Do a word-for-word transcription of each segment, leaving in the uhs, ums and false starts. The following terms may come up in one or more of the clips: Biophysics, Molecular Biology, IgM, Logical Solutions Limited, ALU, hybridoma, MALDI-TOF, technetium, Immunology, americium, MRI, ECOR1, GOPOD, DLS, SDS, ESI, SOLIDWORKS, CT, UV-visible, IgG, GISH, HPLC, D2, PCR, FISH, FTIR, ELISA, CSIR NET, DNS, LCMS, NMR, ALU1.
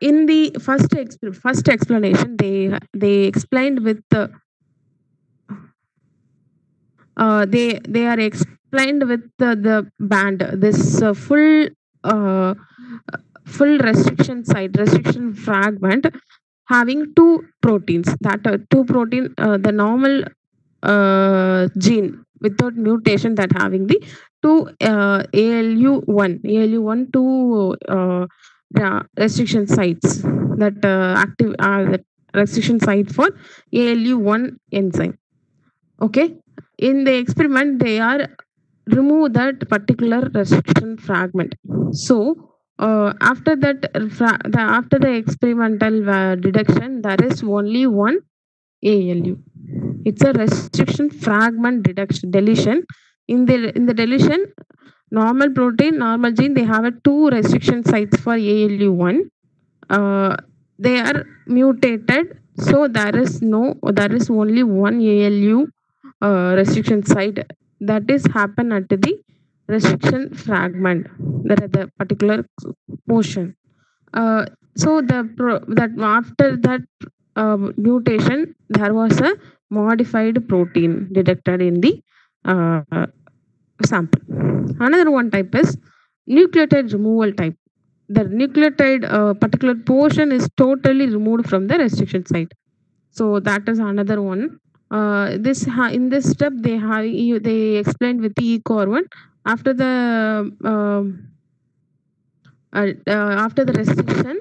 in the first ex first explanation, they they explained with the uh, they they are explained with the, the band, this uh, full uh, full restriction site restriction fragment having two proteins, that uh, two protein uh, the normal uh, gene without mutation that having the two uh, A L U one two uh, uh, restriction sites that uh, active are the restriction site for A L U one enzyme. Okay, in the experiment they are remove that particular restriction fragment. So uh, after that, the, after the experimental uh, deduction, there is only one A L U. It's a restriction fragment deduction deletion. In the in the deletion, normal protein, normal gene, they have a two restriction sites for A L U one. Uh, they are mutated, so there is no, there is only one A L U uh, restriction site that is happen at the restriction fragment, that at the particular portion. Uh, so the pro, that after that uh, mutation, there was a modified protein detected in the uh, sample. Another one type is nucleotide removal type. The nucleotide uh, particular portion is totally removed from the restriction site. So that is another one. Uh, this in this step they have they explained with the E C O R one. After the uh, uh, after the restriction,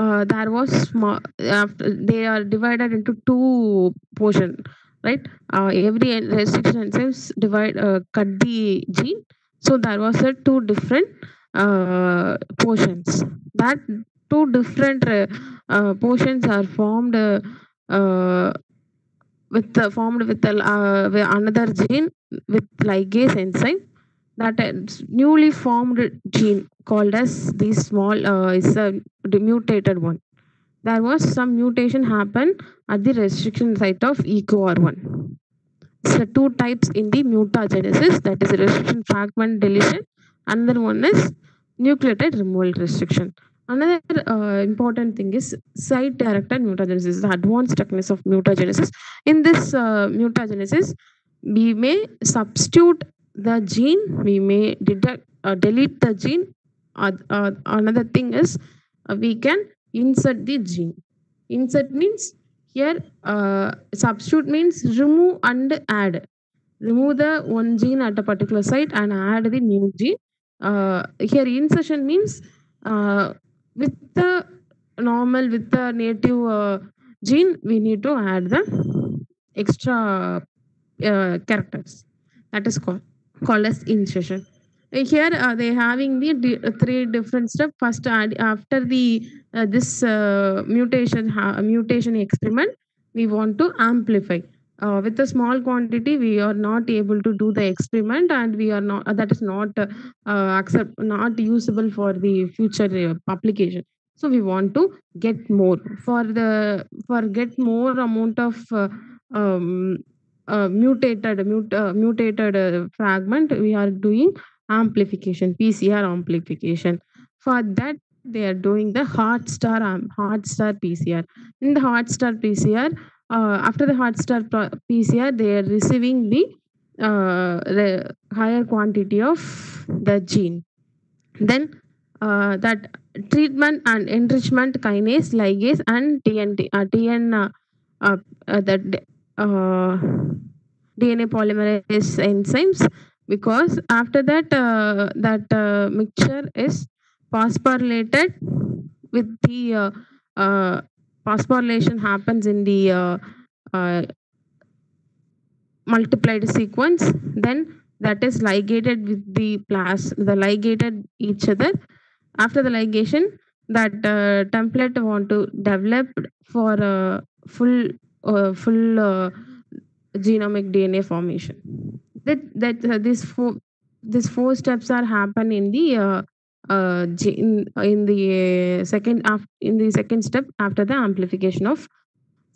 Uh, there was uh, they are divided into two portion, right? Uh, every restriction enzymes divide uh, cut the gene, so there was a uh, two different uh, portions. That two different uh, uh, portions are formed uh, uh, with uh, formed with, uh, with another gene with ligase enzyme. That newly formed gene called as the small uh, is a mutated one. There was some mutation happen at the restriction site of E C O R one. So two types in the mutagenesis, that is restriction fragment deletion. Another one is nucleotide removal restriction. Another uh, important thing is site-directed mutagenesis, the advanced techniques of mutagenesis. In this uh, mutagenesis, we may substitute the gene, we may deduct, uh, delete the gene. Uh, uh, another thing is uh, we can insert the gene. Insert means here uh, substitute means remove and add. Remove the one gene at a particular site and add the new gene. Uh, here insertion means uh, with the normal, with the native uh, gene, we need to add the extra uh, characters. That is called. Called as insertion. Here uh, they having the d three different steps. First, add, after the uh, this uh, mutation uh, mutation experiment, we want to amplify. Uh, with a small quantity, we are not able to do the experiment, and we are not uh, that is not uh, uh, accept not usable for the future uh, publication. So we want to get more for the for get more amount of. Uh, um, Uh, mutated mut, uh, mutated uh, fragment, we are doing amplification, P C R amplification. For that, they are doing the hard star um, hard star P C R. In the hard star P C R, uh, after the hard star P C R, they are receiving the uh, the higher quantity of the gene. Then uh, that treatment and enrichment kinase, ligase, and T N T, uh, T N, uh, uh, that. Uh, D N A polymerase enzymes, because after that uh, that uh, mixture is phosphorylated with the uh, uh, phosphorylation happens in the uh, uh, multiplied sequence. Then that is ligated with the plas the ligated each other. After the ligation, that uh, template want to develop for uh, full. Uh, full uh, genomic D N A formation. That that uh, this four this four steps are happen in the uh, uh, in, in the uh, second after in the second step after the amplification of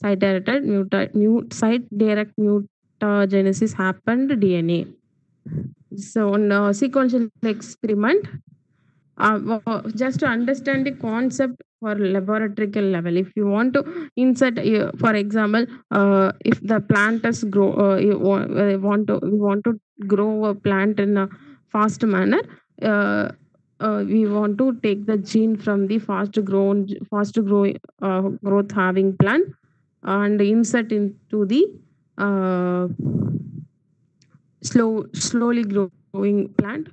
site directed muta mut site direct mutagenesis happened D N A. So on uh, sequential experiment, Uh, just to understand the concept for laboratory level, if you want to insert, uh, for example, uh, if the plant is grow, uh, you want to we want to grow a plant in a fast manner. Uh, uh, we want to take the gene from the fast grown, fast grow, uh, growth having plant and insert into the uh, slow, slowly growing plant.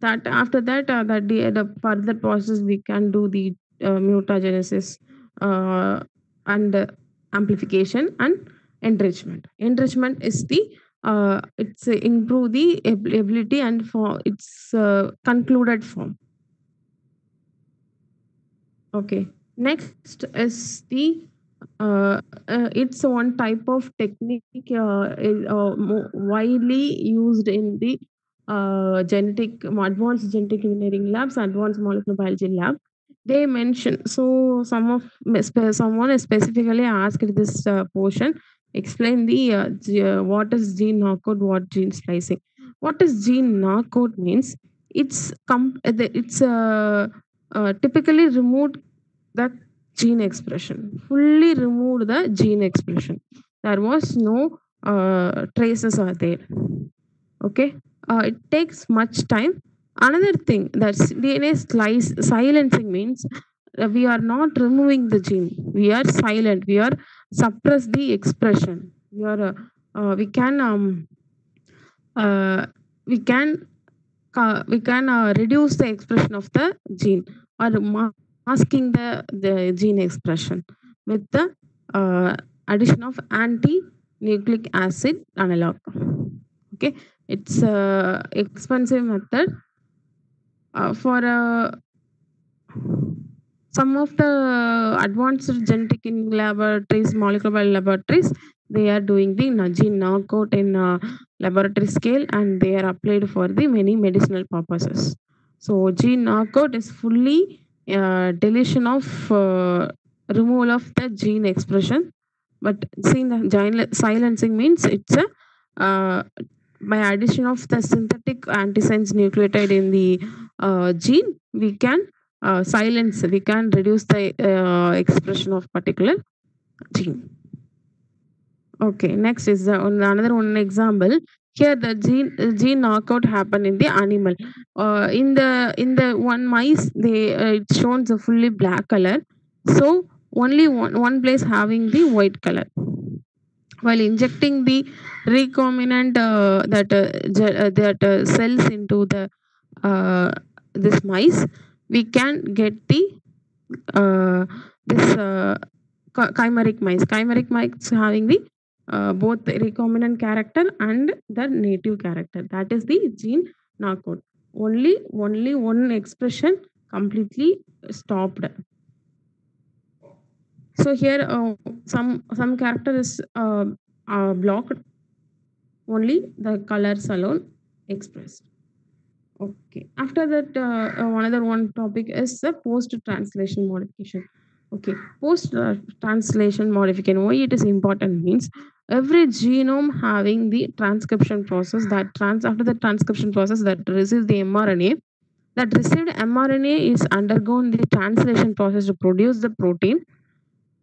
That after that, uh, that the, the further process we can do the uh, mutagenesis uh, and uh, amplification and enrichment. Enrichment is the uh, it's uh, improve the ability and for its uh, concluded form. Okay, next is the uh, uh, it's one type of technique uh, is, uh, widely used in the Uh, genetic advanced genetic engineering labs, advanced molecular biology lab. They mention so some of someone specifically asked this uh, portion. Explain the uh, uh, what is gene knockout, what gene splicing. What is gene knockout means? It's com it's uh, uh, typically removed the gene expression, fully removed the gene expression. There was no uh, traces are there. Okay. Uh, it takes much time. Another thing, that's D N A slice silencing means uh, we are not removing the gene. We are silent. We are suppress the expression. We are uh, uh, we can um, uh, we can uh, we can uh, reduce the expression of the gene or masking the the gene expression with the uh, addition of anti-nucleic acid analog. Okay. It's a expensive method uh, for uh, some of the advanced genetic in laboratories, molecular biology laboratories. They are doing the gene knockout in uh, laboratory scale, and they are applied for the many medicinal purposes. So gene knockout is fully uh, deletion of uh, removal of the gene expression. But seeing the gene silencing means it's a uh, by addition of the synthetic antisense nucleotide in the uh, gene, we can uh, silence, we can reduce the uh, expression of particular gene. Okay, next is uh, another one example. Here the gene uh, gene knockout happened in the animal. Uh, in the in the one mice, they uh, it shows a fully black color. So only one one place having the white color. While injecting the recombinant uh, that uh, that uh, cells into the uh, this mice, we can get the uh, this uh, chimeric mice. Chimeric mice having the uh, both recombinant character and the native character. That is the gene knockout. Only only one expression completely stopped. So here uh, some some character is uh, uh, blocked, only the colors alone expressed. Okay. After that, uh, uh, another one topic is the post-translation modification. Okay, post-translation modification. Why it is important means every genome having the transcription process that trans after the transcription process that receives the mRNA, that received mRNA is undergone the translation process to produce the protein.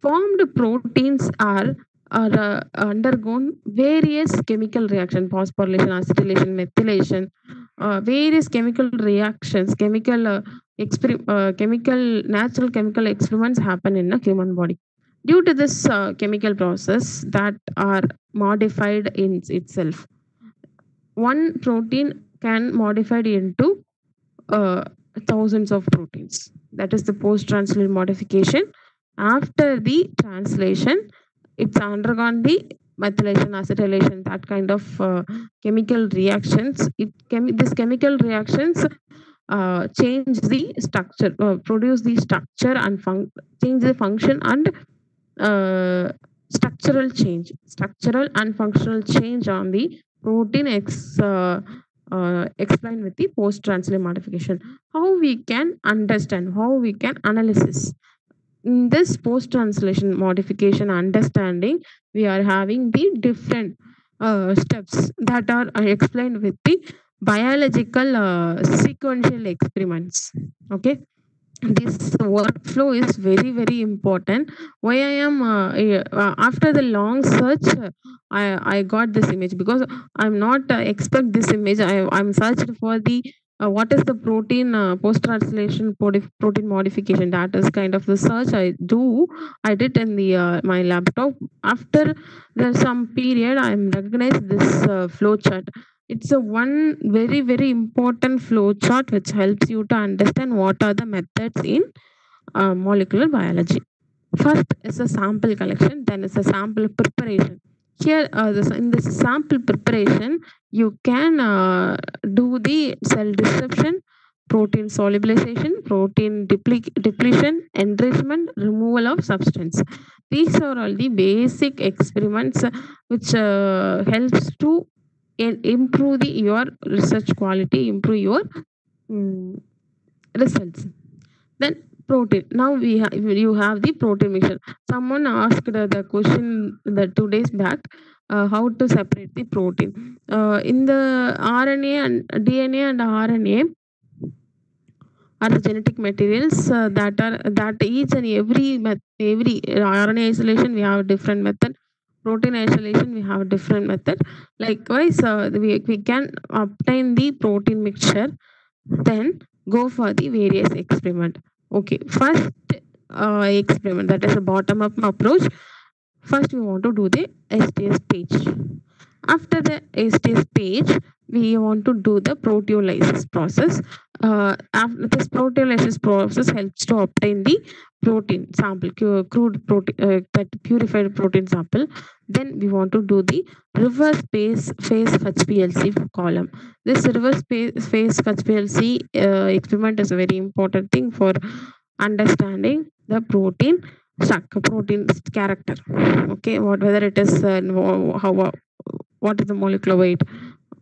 Formed proteins are, are uh, undergone various chemical reactions, phosphorylation, acetylation, methylation, uh, various chemical reactions, chemical, uh, uh, chemical, natural chemical experiments happen in a human body. Due to this uh, chemical process that are modified in itself, one protein can modified into uh, thousands of proteins. That is the post-translational modification. After the translation, it's undergone the methylation, acetylation, that kind of uh, chemical reactions. It chemi this chemical reactions uh, change the structure, uh, produce the structure and func change the function and uh, structural change, structural and functional change on the protein ex uh, uh, explained with the post-translational modification. How we can understand, how we can analysis. In this post-translation modification understanding, we are having the different uh, steps that are explained with the biological uh, sequential experiments. Okay, this workflow is very very important. Why I am uh, after the long search i i got this image, because I'm not uh, expect this image. I i'm searched for the uh, what is the protein uh, post translation protein modification. That is kind of the search i do i did in the uh, my laptop. After there's some period I'm recognized this uh, flow chart. It's a one very, very important flow chart which helps you to understand what are the methods in uh, molecular biology. First is a sample collection, then is a sample preparation. Here, uh, this, in this sample preparation, you can uh, do the cell disruption, protein solubilization, protein depletion, enrichment, removal of substance. These are all the basic experiments which uh, helps to and improve the, your research quality, improve your um, results. Then protein. Now we have you have the protein mixture. Someone asked uh, the question the two days back, uh, how to separate the protein uh, in the R N A and D N A and R N A are the genetic materials uh, that are that each and every every R N A isolation we have a different method. Protein isolation, we have a different method. Likewise, uh, we, we can obtain the protein mixture, then go for the various experiment. Okay, first uh, experiment, that is a bottom-up approach. First, we want to do the S D S page. After the S D S page, we want to do the proteolysis process. Uh, after this proteolysis process helps to obtain the protein sample, crude protein, uh, that purified protein sample. Then we want to do the reverse phase phase H P L C column. This reverse phase H P L C uh, experiment is a very important thing for understanding the protein structure, protein character. Okay, what whether it is uh, how what is the molecular weight.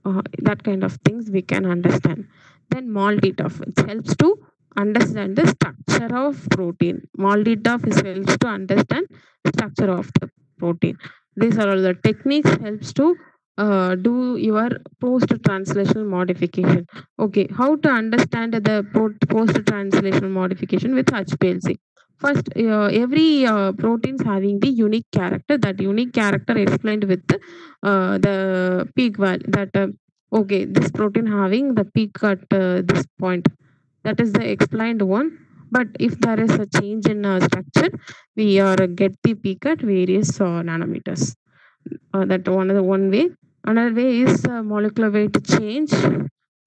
Uh, that kind of things we can understand. Then MALDI-TOF, it helps to understand the structure of protein. MALDI-TOF is helps to understand structure of the protein. These are all the techniques helps to uh, do your post-translational modification. Okay, how to understand the post-translational modification with H P L C? First, uh, every uh, proteins having the unique character. That unique character explained with uh, the peak value. That uh, okay, this protein having the peak at uh, this point. That is the explained one. But if there is a change in uh, structure, we are uh, get the peak at various uh, nanometers. Uh, that one is one way. Another way is uh, molecular weight change.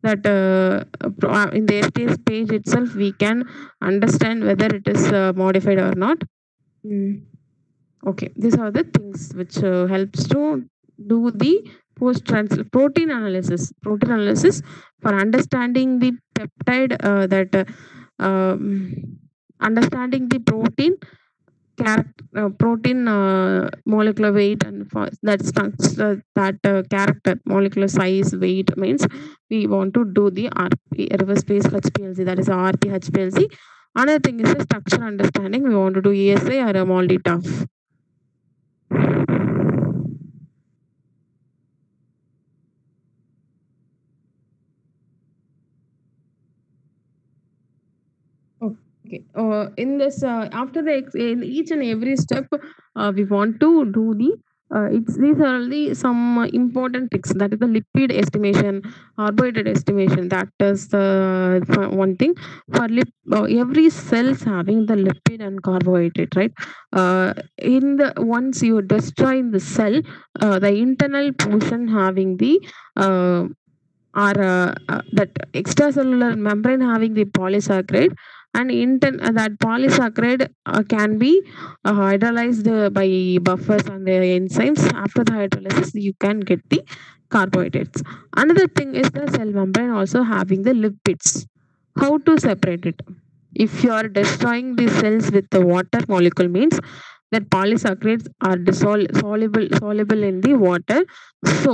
That uh, in the S T S page itself, we can understand whether it is uh, modified or not. Mm. Okay, these are the things which uh, helps to do the post-translation protein analysis. Protein analysis for understanding the peptide, uh, that uh, um, understanding the protein character, uh, protein uh, molecular weight, and for that structure, that uh, character, molecular size, weight means we want to do the R P, reverse phase H P L C, that is R P H P L C. Another thing is the structure understanding. We want to do E S I or a MALDI-TOF. Okay. Uh, in this, uh, after the in each and every step, uh, we want to do the. Uh, it's these are the some important tricks. That is the lipid estimation, carbohydrate estimation. That is the uh, one thing. For lip, uh, every cells having the lipid and carbohydrate, right? Uh, in the once you destroy the cell, uh, the internal portion having the. Uh, are uh, uh, that extracellular membrane having the polysaccharide, and intern uh, that polysaccharide uh, can be uh, hydrolyzed uh, by buffers and the enzymes. After the hydrolysis, you can get the carbohydrates. Another thing is the cell membrane also having the lipids. How to separate it? If you are destroying the cells with the water molecule means that polysaccharides are dissolved soluble soluble in the water. So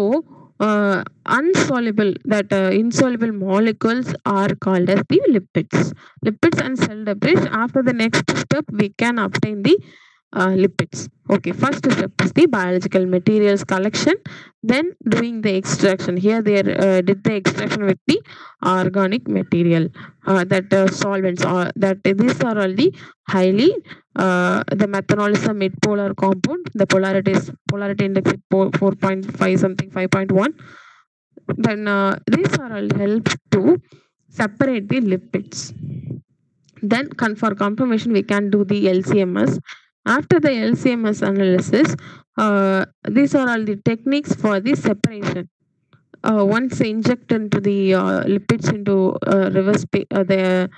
Uh, unsoluble, that uh, insoluble molecules are called as the lipids. Lipids and cell debris. After the next step, we can obtain the uh, lipids. Okay, first step is the biological materials collection, then doing the extraction. Here they uh, did the extraction with the organic material, uh, that uh, solvents, or that uh, these are all the highly uh, the methanol is a mid-polar compound. The polarity is polarity index is four point five something, five point one. Then uh, these are all helps to separate the lipids. Then for confirmation, we can do the L C M S. After the L C M S analysis, uh, these are all the techniques for the separation. Uh, once inject into the uh, lipids into uh, reverse uh, the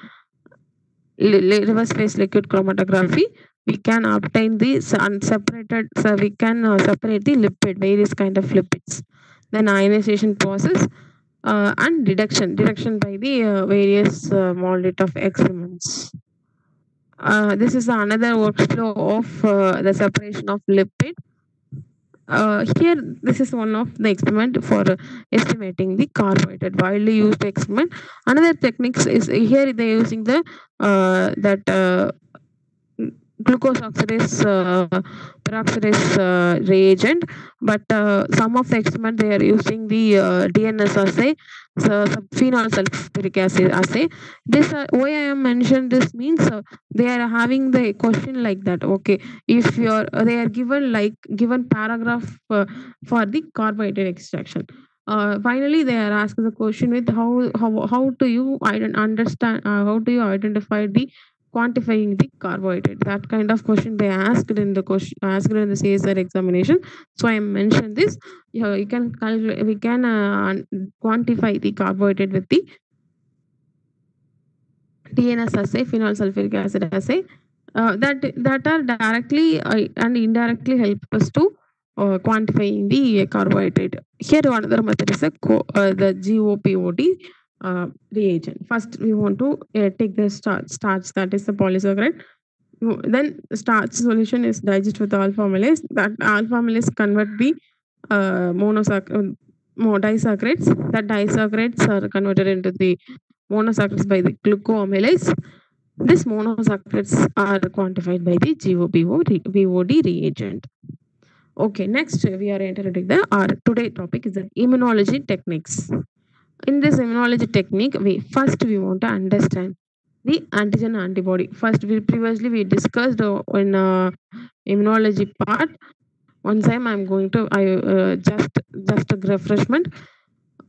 reverse phase liquid chromatography, we can obtain the unseparated. So we can uh, separate the lipid, various kind of lipids. Then ionization process uh, and deduction, deduction by the uh, various uh, MALDI-TOF experiments. Uh, this is another workflow of uh, the separation of lipid. Uh, here, this is one of the experiment for uh, estimating the carbohydrate, widely used experiment. Another techniques is, here they are using the uh, that uh, glucose oxidase uh, peroxidase uh, reagent, but uh, some of the experiment they are using the uh, D N S assay, so phenol sulfuric acid assay. This uh, why I am mentioned this means uh, they are having the question like that. Okay, if you're they are given like given paragraph uh, for the carbohydrate extraction. Uh, finally, they are asked the question with how how how do you understand uh, how do you identify the quantifying the carbohydrate. That kind of question they asked in the question asked in the C S I R examination. So I mentioned this. You, you can calculate. We can uh, quantify the carbohydrate with the D N S assay, phenol sulfuric acid assay. Uh, that that are directly uh, and indirectly help us to uh, quantifying the carbohydrate. Here another method is a uh, the GOPOD. Uh, reagent. First, we want to uh, take the starch. Starch, that is the polysaccharide. Then starch solution is digested with alpha-amylase. That alpha-amylase convert the uh, monosaccharides, disaccharides. That disaccharides are converted into the monosaccharides by the glucoamylase. This monosaccharides are quantified by the GOPOD reagent. Okay, next we are entering the our today topic is the immunology techniques. In this immunology technique, we first we want to understand the antigen antibody. First, we previously we discussed in uh, immunology part. One time, I'm going to I uh, just just a refreshment.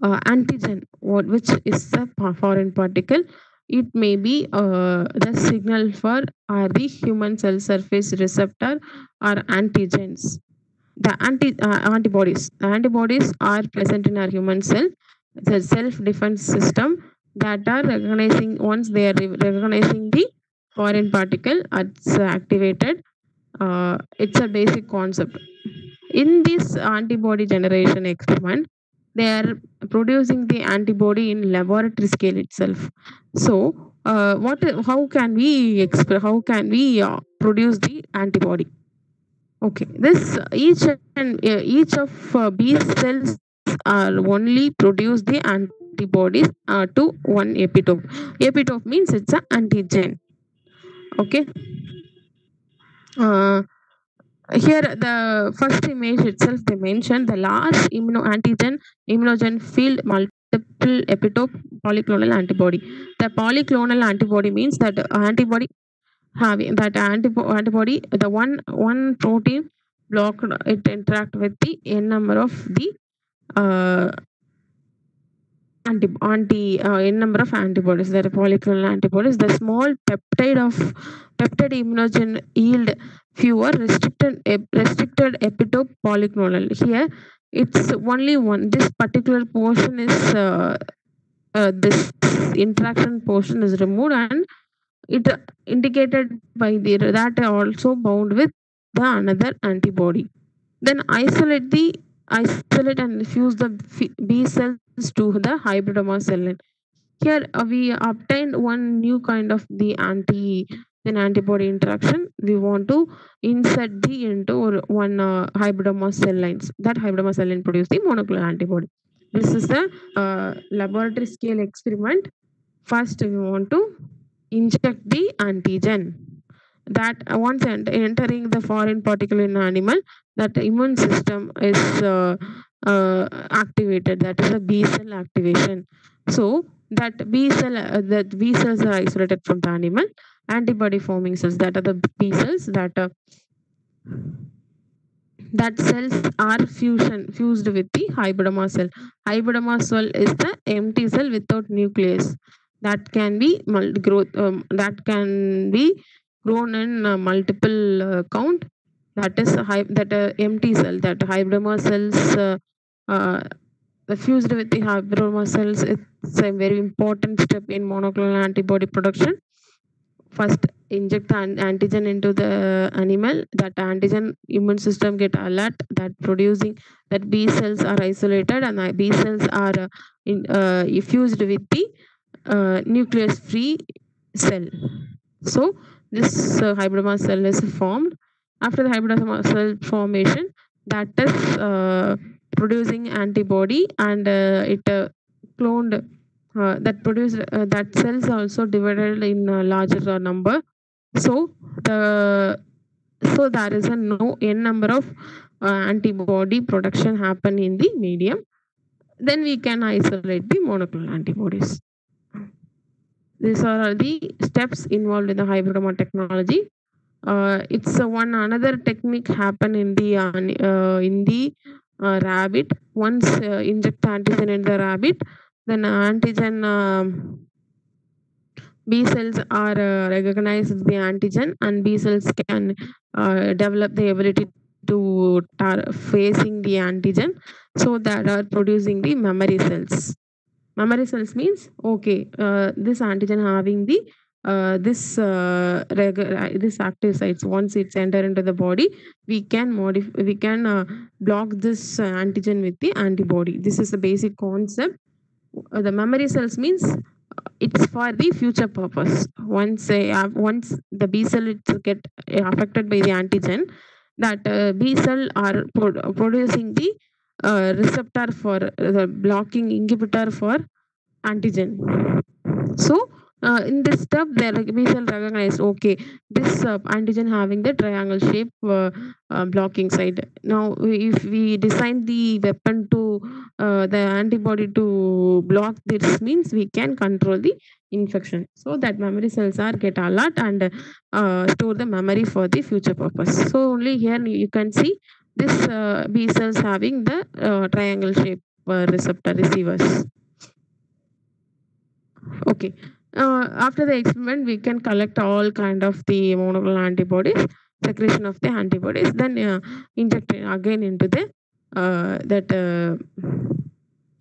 Uh, antigen, what which is a foreign particle. It may be uh, the signal for or the human cell surface receptor or antigens. The anti uh, antibodies. The antibodies are present in our human cell. The self-defense system that are recognizing, once they are recognizing the foreign particle, it's activated. Uh, it's a basic concept. In this antibody generation experiment, they are producing the antibody in laboratory scale itself. So, uh, what? How can we how can we uh, produce the antibody? Okay, this each and uh, each of uh, B cells are only produce the antibodies uh, to one epitope. Epitope means it's an antigen. Okay. Uh, here the first image itself they mentioned the large immunoantigen immunogen field multiple epitope polyclonal antibody. The polyclonal antibody means that antibody having that antibody antibody the one one protein block it interact with the n number of the Uh, anti anti uh, n number of antibodies. There are polyclonal antibodies. The small peptide of peptide immunogen yield fewer restricted restricted epitope polyclonal. Here it's only one. This particular portion is uh, uh, this interaction portion is removed and it indicated by the that also bound with the another antibody. Then isolate the isolate and fuse the B cells to the hybridoma cell line. Here uh, we obtained one new kind of the anti an antibody interaction. We want to insert the into one uh, hybridoma cell lines. That hybridoma cell line produce the monoclonal antibody. This is the uh, laboratory scale experiment. First, we want to inject the antigen. that once entering the foreign particle in an animal, that the immune system is uh, uh, activated. That is a B cell activation. So that B cell, uh, that B cells are isolated from the animal. Antibody forming cells, that are the B cells, that uh, that cells are fusion fused with the hybridoma cell. Hybridoma cell is the empty cell without nucleus that can be growth um, that can be grown in uh, multiple uh, count. That is high, that uh, empty cell, that hybridoma cells. Uh, uh, The fused with the hybridoma cells, it's a very important step in monoclonal antibody production. First, inject an antigen into the animal. That antigen, immune system get alert that producing that B cells are isolated, and B cells are uh, in, uh, fused with the uh, nucleus-free cell. So this uh, hybridoma cell is formed. After the hybridoma cell formation, that is. Uh, producing antibody, and uh, it uh, cloned uh, that produced uh, that cells also divided in a larger number, so the so there is a no n number of uh, antibody production happen in the medium. Then we can isolate the monoclonal antibodies. These are all the steps involved in the hybridoma technology. Uh, it's uh, one another technique happen in the uh, in the Uh, rabbit. Once uh, inject antigen in the rabbit, then antigen uh, B cells are uh, recognized the antigen, and B cells can uh, develop the ability to facing the antigen, so that are producing the memory cells. Memory cells means okay, uh, this antigen having the Uh, this uh, this active sites. Once it's entered into the body, we can modify, we can uh, block this uh, antigen with the antibody. This is the basic concept. Uh, the memory cells means it's for the future purpose. Once uh, once the B cell get affected by the antigen, that uh, B cell are pro producing the uh, receptor for uh, the blocking inhibitor for antigen. So. Uh, in this step, the B cell recognized, okay, this uh, antigen having the triangle shape uh, uh, blocking side. Now, if we design the weapon to uh, the antibody to block this, means we can control the infection. So that memory cells are get alert and uh, store the memory for the future purpose. So only here you can see this uh, B cells having the uh, triangle shape uh, receptor receivers. Okay. Uh, after the experiment, we can collect all kind of the monoclonal antibodies, secretion of the antibodies, then uh, inject it again into the uh, that uh,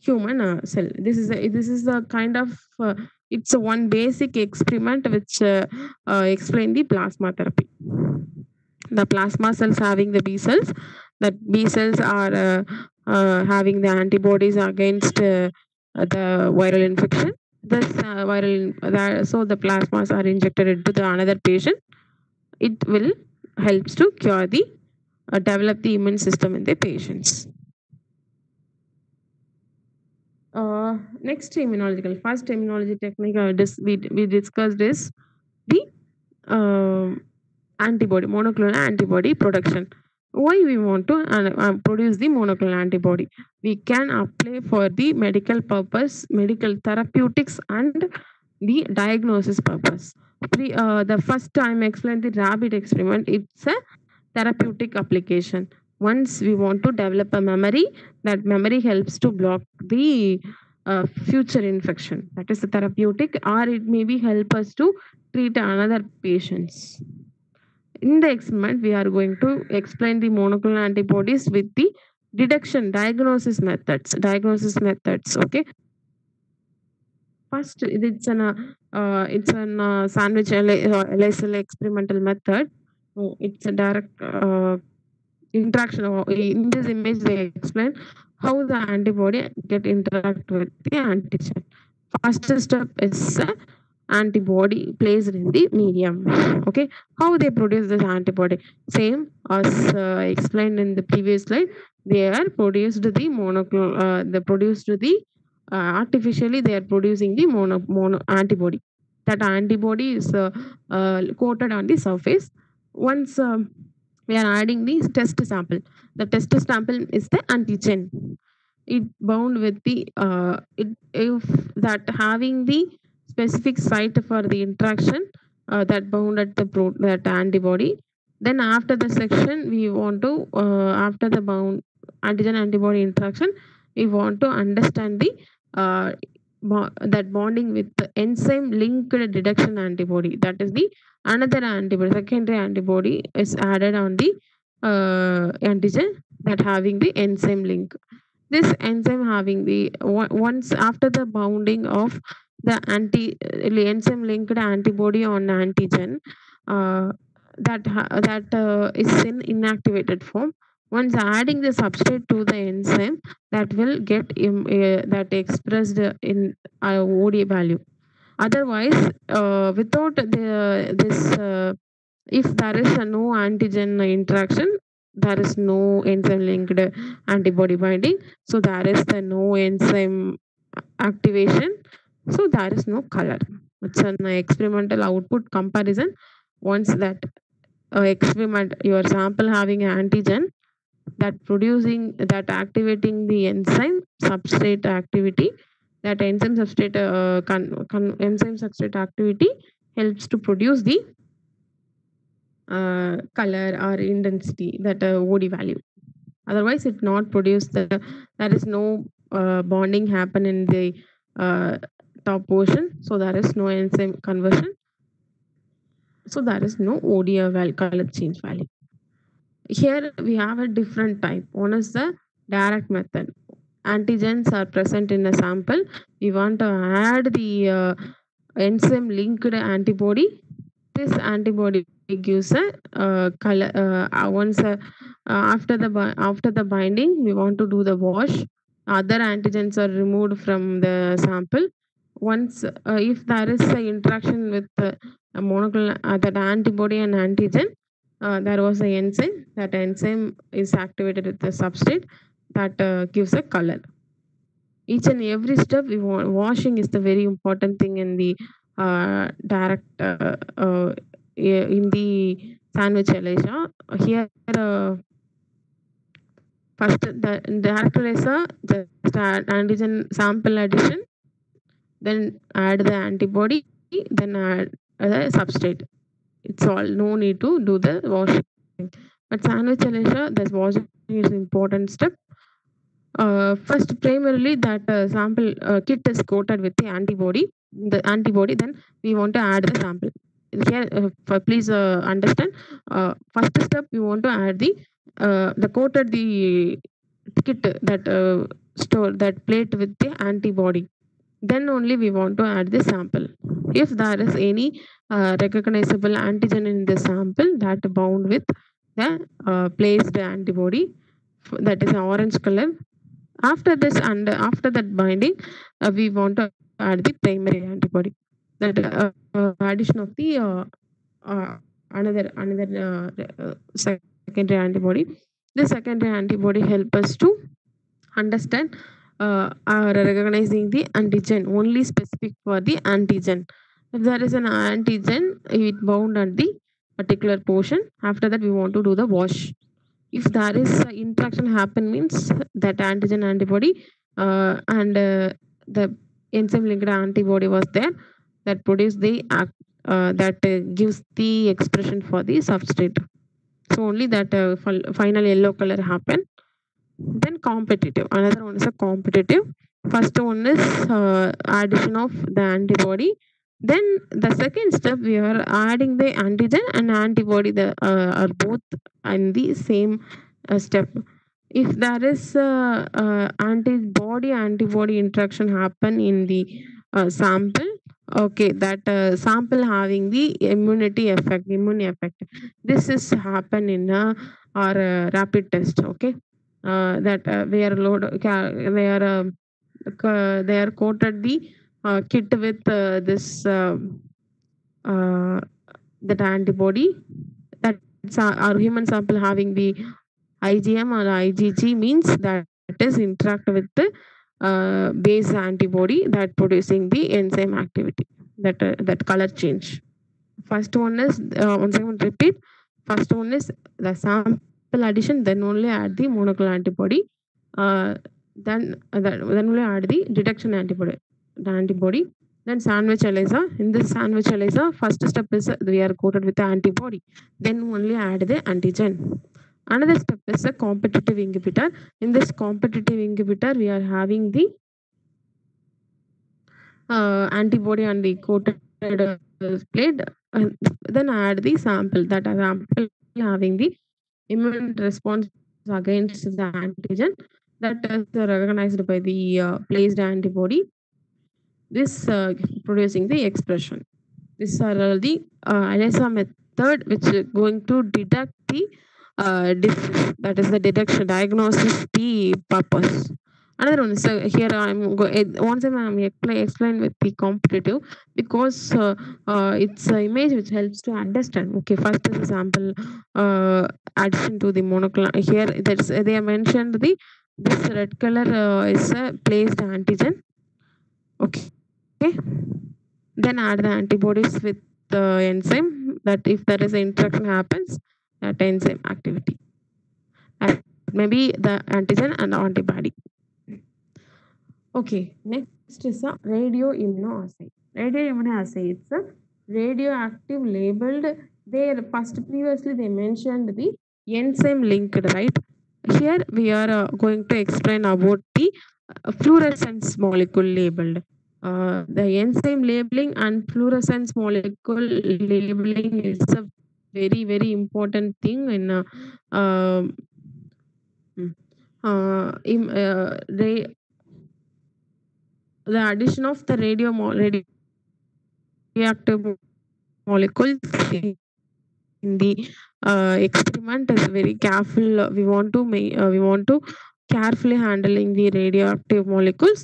human uh, cell. This is a, this is the kind of uh, it's a one basic experiment which uh, uh, explain the plasma therapy. The plasma cells having the B cells, that B cells are uh, uh, having the antibodies against uh, the viral infection. This uh, viral, so the plasmas are injected into the another patient. It will helps to cure the, uh, develop the immune system in the patients. Uh, next immunological, first immunology technique uh, dis we, we discussed is the uh, antibody, monoclonal antibody production. Why we want to uh, produce the monoclonal antibody? We can apply for the medical purpose, medical therapeutics, and the diagnosis purpose. The, uh, the first time I explained the rabbit experiment, it's a therapeutic application. Once we want to develop a memory, that memory helps to block the uh, future infection. That is the therapeutic, or it maybe help us to treat another patients. In the experiment, we are going to explain the monoclonal antibodies with the detection, diagnosis methods, diagnosis methods, okay? First, it's an, uh, it's an uh, sandwich ELISA experimental method. Oh, it's a direct uh, interaction. In this image, they explain how the antibody get interact with the antigen. First step is uh, antibody placed in the medium. Okay, how they produce this antibody? Same as uh, explained in the previous slide. They are produced the monoclonal. Uh, they produced the uh, artificially. They are producing the mono, mono antibody. that antibody is uh, uh, coated on the surface. Once uh, we are adding the test sample, the test sample is the antigen. It bound with the, uh, it, if that having the specific site for the interaction uh, that bound at the pro that antibody. Then after the section, we want to, uh, after the bound antigen-antibody interaction, we want to understand the uh, bo that bonding with the enzyme linked detection antibody. That is the another antibody, secondary antibody is added on the uh, antigen that having the enzyme link. This enzyme having the, once after the bounding of the anti enzyme linked antibody on antigen, uh, that, that uh, is in inactivated form. Once adding the substrate to the enzyme, that will get um, uh, that expressed in uh, O D value. Otherwise, uh, without the, this, uh, if there is a no antigen interaction, there is no enzyme-linked antibody binding. So there is the no enzyme activation. So there is no color. It's an experimental output comparison. Once that uh, experiment, your sample having an antigen, that producing, that activating the enzyme substrate activity, that enzyme substrate uh, con, con, enzyme substrate activity helps to produce the uh, color or intensity, that uh, O D value. Otherwise, it not produce the. There is no uh, bonding happen in the uh, top portion, so there is no enzyme conversion. So there is no O D value, color change value. Here we have a different type. One is the direct method. Antigens are present in a sample. We want to add the uh, enzyme linked antibody. This antibody gives a uh, color. Uh, once uh, after the after the binding, we want to do the wash. Other antigens are removed from the sample. Once uh, if there is an interaction with uh, a monoclonal uh, that antibody and antigen. Uh, there was an enzyme. That enzyme is activated with the substrate that uh, gives a color. Each and every step, we want, washing is the very important thing in the uh, direct uh, uh, in the sandwich ELISA. Here, uh, first the direct ELISA, the antigen sample addition, then add the antibody, then add the substrate. It's all, no need to do the washing. But sandwich ELISA, this washing is an important step. Uh, first, primarily that uh, sample uh, kit is coated with the antibody. The antibody, then we want to add the sample. Here, uh, for, please uh, understand. Uh, first step, we want to add the uh, the coated the kit that uh, store that plate with the antibody. Then only we want to add the sample. If there is any uh, recognizable antigen in the sample that bound with the uh, placed antibody, that is an orange color. After this and after that binding, uh, we want to add the primary antibody. That uh, uh, addition of the uh, uh, another another uh, uh, secondary antibody. The secondary antibody helps us to understand. Uh, are recognizing the antigen only specific for the antigen. If there is an antigen, it bound at the particular portion. After that, we want to do the wash. If there is uh, interaction happen means that antigen antibody uh, and uh, the enzyme linked antibody was there that produce the uh, that uh, gives the expression for the substrate. So only that uh, final yellow color happen. Then competitive. Another one is a competitive. First one is uh, addition of the antibody. Then the second step, we are adding the antigen and antibody. The uh, are both in the same uh, step. If there is uh, uh, antibody antibody interaction happen in the uh, sample, okay, that uh, sample having the immunity effect, immune effect. This is happen in a, our uh, rapid test. Okay. Uh, that uh, they are load, they are uh, they are coated the uh, kit with uh, this uh, uh, that antibody. That our human sample having the IgM or IgG means that it is interact with the uh, base antibody that producing the enzyme activity. that uh, that color change. First one is uh, once again repeat. First one is the sample addition. Then only add the monoclonal antibody. Uh, then uh, that, then only add the detection antibody. The antibody. Then sandwich ELISA. In this sandwich ELISA, first step is we are coated with the antibody. Then only add the antigen. Another step is a competitive inhibitor. In this competitive inhibitor, we are having the uh, antibody and the coated uh, plate. Uh, then add the sample. That sample having the immune response against the antigen that is recognized by the uh, placed antibody. This uh, producing the expression. These are the uh, ELISA method which is going to detect the Uh, that is the detection diagnosis the purpose. Another one is so here I'm go once again I'm explain explain with the competitive because uh, uh, it's an image which helps to understand. Okay, first is a sample uh, addition to the monoclonal. Here that's they mentioned the this red color uh, is a placed antigen. Okay, okay. Then add the antibodies with the enzyme that if there is an interaction happens. That enzyme activity and maybe the antigen and the antibody. Okay, next is a radioimmunoassay. Radioimmunoassay, it's a radioactive labeled. They first previously they mentioned the enzyme linked, right? Here we are uh, going to explain about the uh, fluorescence molecule labeled. Uh, the enzyme labeling and fluorescence molecule labeling is a very very important thing in uh, uh, uh, in uh, the the addition of the radio radioactive molecules in the uh, experiment is very careful. We want to make, uh, we want to carefully handling the radioactive molecules.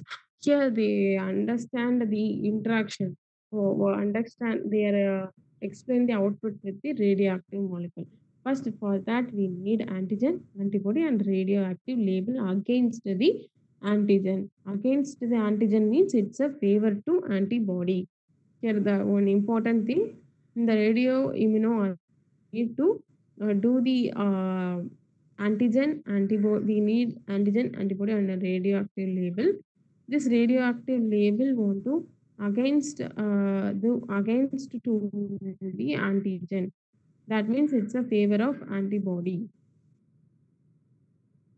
Here they understand the interaction or, or understand their uh, explain the output with the radioactive molecule. First, for that, we need antigen, antibody, and radioactive label against the antigen. Against the antigen means it's a favor to antibody. Here, the one important thing in the radio immuno, we need to uh, do the uh, antigen, antibody. We need antigen, antibody, and a radioactive label. This radioactive label want to against uh, the against to the antigen. That means it's a favor of antibody.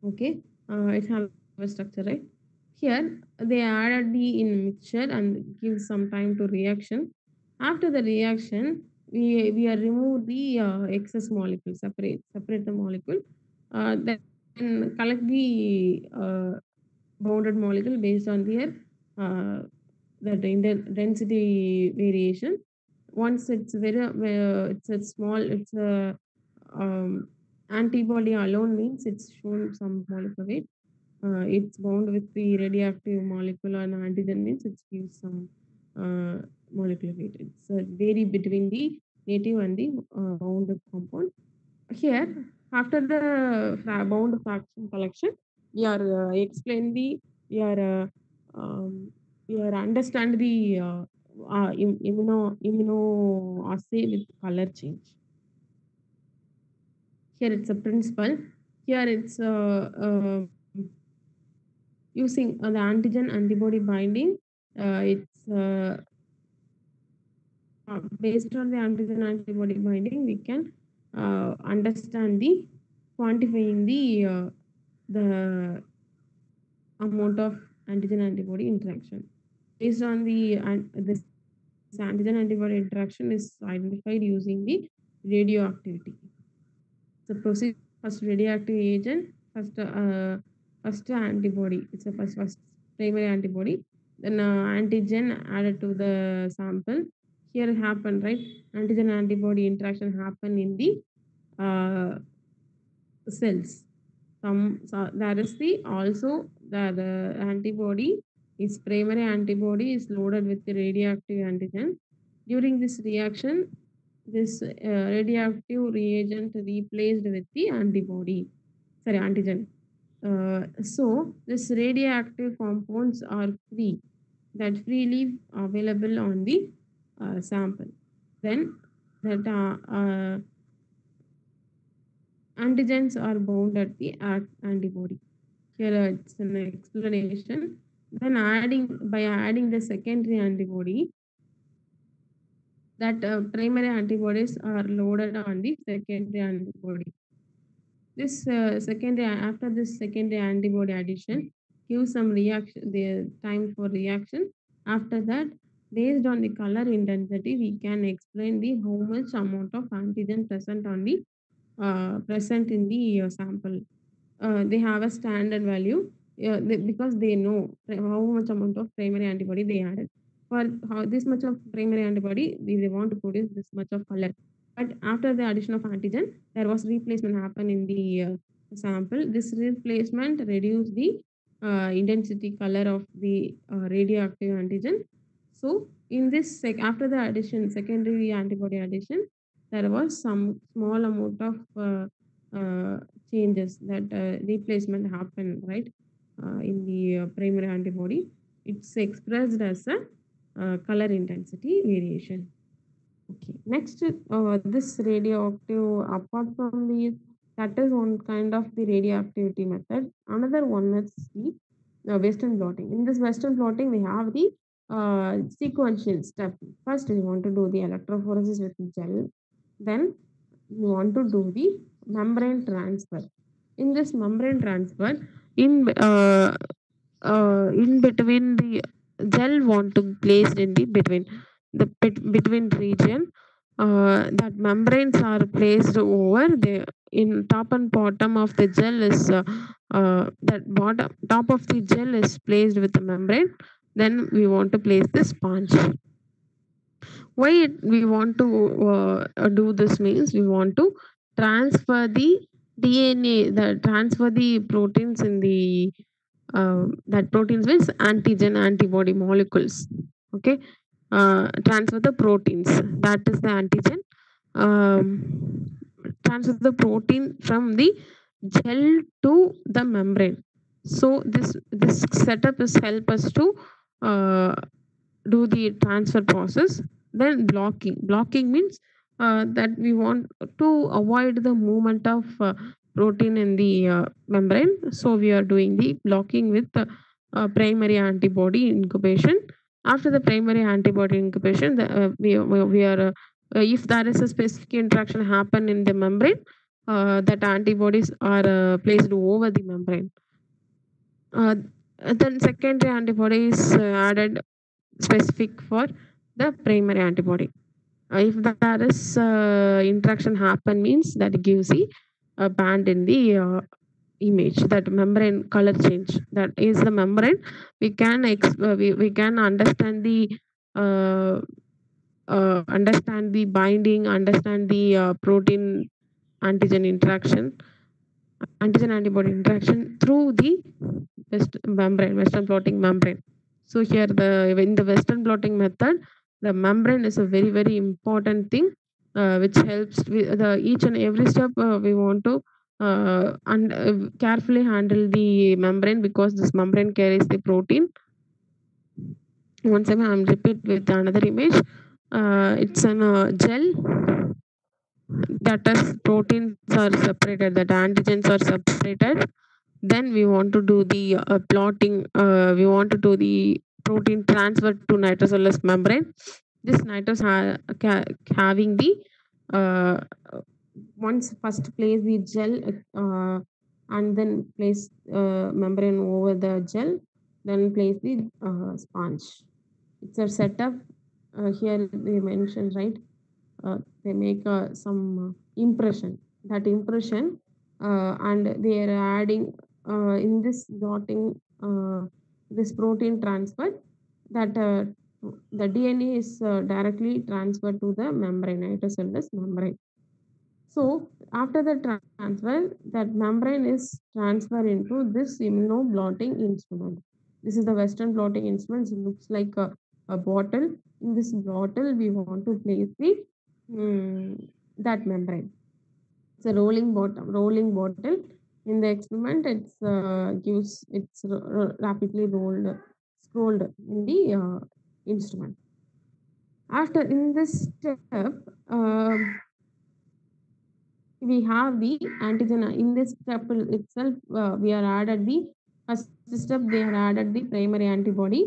Okay, uh, it has a structure, right? Here they added the in mixture and give some time to reaction. After the reaction, we we are remove the uh, excess molecule, separate separate the molecule, uh, then collect the uh, bounded molecule based on their uh, the density variation. Once it's very, uh, it's a small, it's a um, antibody alone means it's shown some molecular weight. Uh, it's bound with the radioactive molecule and antigen means it's gives some uh, molecular weight. It's uh, vary between the native and the uh, bound compound. Here, after the bound fraction collection, we are uh, explain the we are. Uh, um, We are understand the uh, uh, immuno immunoassay with color change. Here it's a principle. Here it's uh, uh, using uh, the antigen antibody binding. Uh, it's uh, uh, based on the antigen antibody binding. We can uh, understand the quantifying the uh, the amount of antigen antibody interaction. Based on the and uh, this antigen antibody interaction is identified using the radioactivity. The process first radioactive agent, first uh, first antibody. It's a first first primary antibody. Then uh, antigen added to the sample. Here happen, right? Antigen antibody interaction happen in the uh, cells. Some so that is the also that the antibody. Its primary antibody is loaded with the radioactive antigen. During this reaction, this uh, radioactive reagent replaced with the antibody, sorry, antigen. Uh, so, this radioactive compounds are free, that freely available on the uh, sample. Then that uh, uh, antigens are bound at the antibody. Here it's an explanation. Then adding by adding the secondary antibody, that uh, primary antibodies are loaded on the secondary antibody. This uh, secondary, after this secondary antibody addition, give some reaction, the time for reaction. After that, based on the color intensity, we can explain the how much amount of antigen present on the uh, present in the uh, sample. Uh, they have a standard value uh, they, because they know how much amount of primary antibody they added. For how this much of primary antibody, they, they want to produce this much of color. But after the addition of antigen, there was replacement happen in the uh, sample. This replacement reduced the uh, intensity color of the uh, radioactive antigen. So in this sec after the addition, secondary antibody addition, there was some small amount of uh, uh, changes that uh, replacement happened, right? Uh, in the uh, primary antibody, it's expressed as a uh, color intensity variation. Okay. Next, uh, this radioactive, apart from these, that is one kind of the radioactivity method. Another one is the uh, Western blotting. In this Western blotting, we have the uh, sequential step. First, we want to do the electrophoresis with gel. Then, we want to do the membrane transfer. In this membrane transfer, in uh, uh, in between the gel want to placed in the between. The between region, uh, that membranes are placed over the in top and bottom of the gel is uh, uh, that bottom top of the gel is placed with the membrane. Then we want to place the sponge. Why it, we want to uh, do this means we want to transfer the D N A, the transfer the proteins in the uh, that proteins means antigen antibody molecules. Okay. Uh, transfer the proteins, that is the antigen, um, transfer the protein from the gel to the membrane. So this, this setup is help us to uh, do the transfer process. Then blocking. Blocking means uh, that we want to avoid the movement of uh, protein in the uh, membrane. So we are doing the blocking with uh, uh, primary antibody incubation. After the primary antibody incubation, the, uh, we, we, we are, uh, if there is a specific interaction happen in the membrane, uh, that antibodies are uh, placed over the membrane. Uh, then secondary antibody is uh, added specific for the primary antibody. Uh, if there is uh, interaction happen means that gives the uh, band in the uh, image, that membrane color change, that is the membrane. We can ex uh, we, we can understand the uh, uh, understand the binding, understand the uh, protein antigen interaction, antigen antibody interaction through the Western membrane, Western blotting membrane. So here the in the Western blotting method, the membrane is a very very important thing, uh, which helps with the each and every step. Uh, we want to Uh, and uh, carefully handle the membrane because this membrane carries the protein. Once again, I'm repeat with another image. Uh, it's an uh, gel. That is, proteins are separated. That antigens are separated. Then we want to do the uh, blotting. Uh, we want to do the protein transfer to nitrocellulose membrane. This nitros ha ha having the uh, once first place the gel uh, and then place uh, membrane over the gel, then place the uh, sponge. It's a setup. Uh, here they mention, right? Uh, they make uh, some impression. That impression uh, and they are adding uh, in this blotting, uh, this protein transfer, that uh, the D N A is uh, directly transferred to the membrane, nitrocellulose membrane. So after the transfer, that membrane is transferred into this immunoblotting instrument. This is the Western blotting instrument. It looks like a, a bottle. In this bottle, we want to place the um, that membrane. It's a rolling bottle. Rolling bottle. In the experiment, it's uh, gives it's rapidly rolled, scrolled in the uh, instrument. After in this step, uh, we have the antigen. In this step itself, uh, we are added the first step. They are added the primary antibody.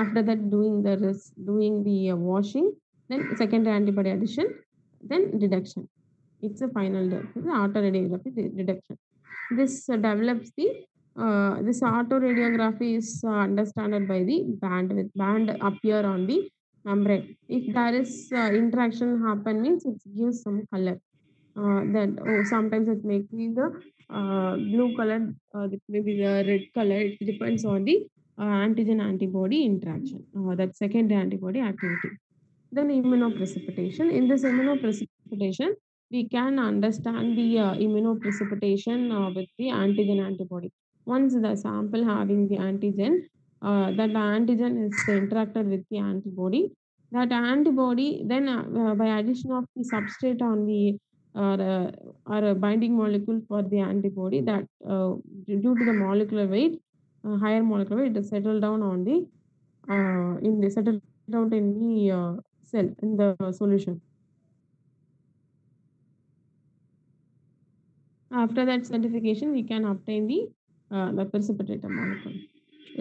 After that, doing the risk, doing the uh, washing, then secondary antibody addition, then detection. It's a final autoradiography detection. This uh, develops the uh, this autoradiography is uh, understood by the band with band appear on the membrane. If there is uh, interaction happen means it gives some color. Uh, that oh, sometimes it may be the uh, blue color, uh, maybe the red color. It depends on the uh, antigen-antibody interaction, uh, that secondary antibody activity. Then immunoprecipitation. In this immunoprecipitation, we can understand the uh, immunoprecipitation uh, with the antigen-antibody. Once the sample having the antigen, uh, that antigen is interacted with the antibody. That antibody, then uh, by addition of the substrate on the Or a, or a binding molecule for the antibody, that uh, due to the molecular weight, uh, higher molecular weight, it is settled down on the uh, in the settled down in the uh, cell in the solution. After that certification, we can obtain the uh, the precipitator molecule.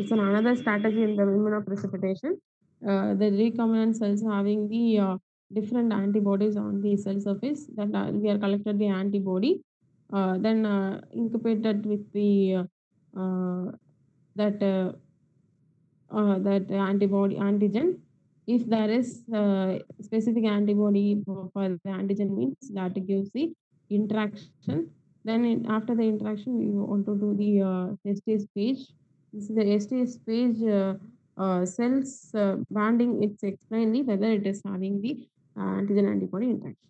It's an another strategy in the immunoprecipitation. Uh, the recombinant cells having the uh, different antibodies on the cell surface, that are, we are collected the antibody, uh, then uh, incubated with the uh, uh, that uh, uh, that antibody antigen. If there is uh, specific antibody for, for the antigen means that gives the interaction. Then in, after the interaction, we want to do the uh, S D S page. This is the S D S page. Uh, uh, cells uh, bonding. It's explained whether it is having the antigen antibody interaction.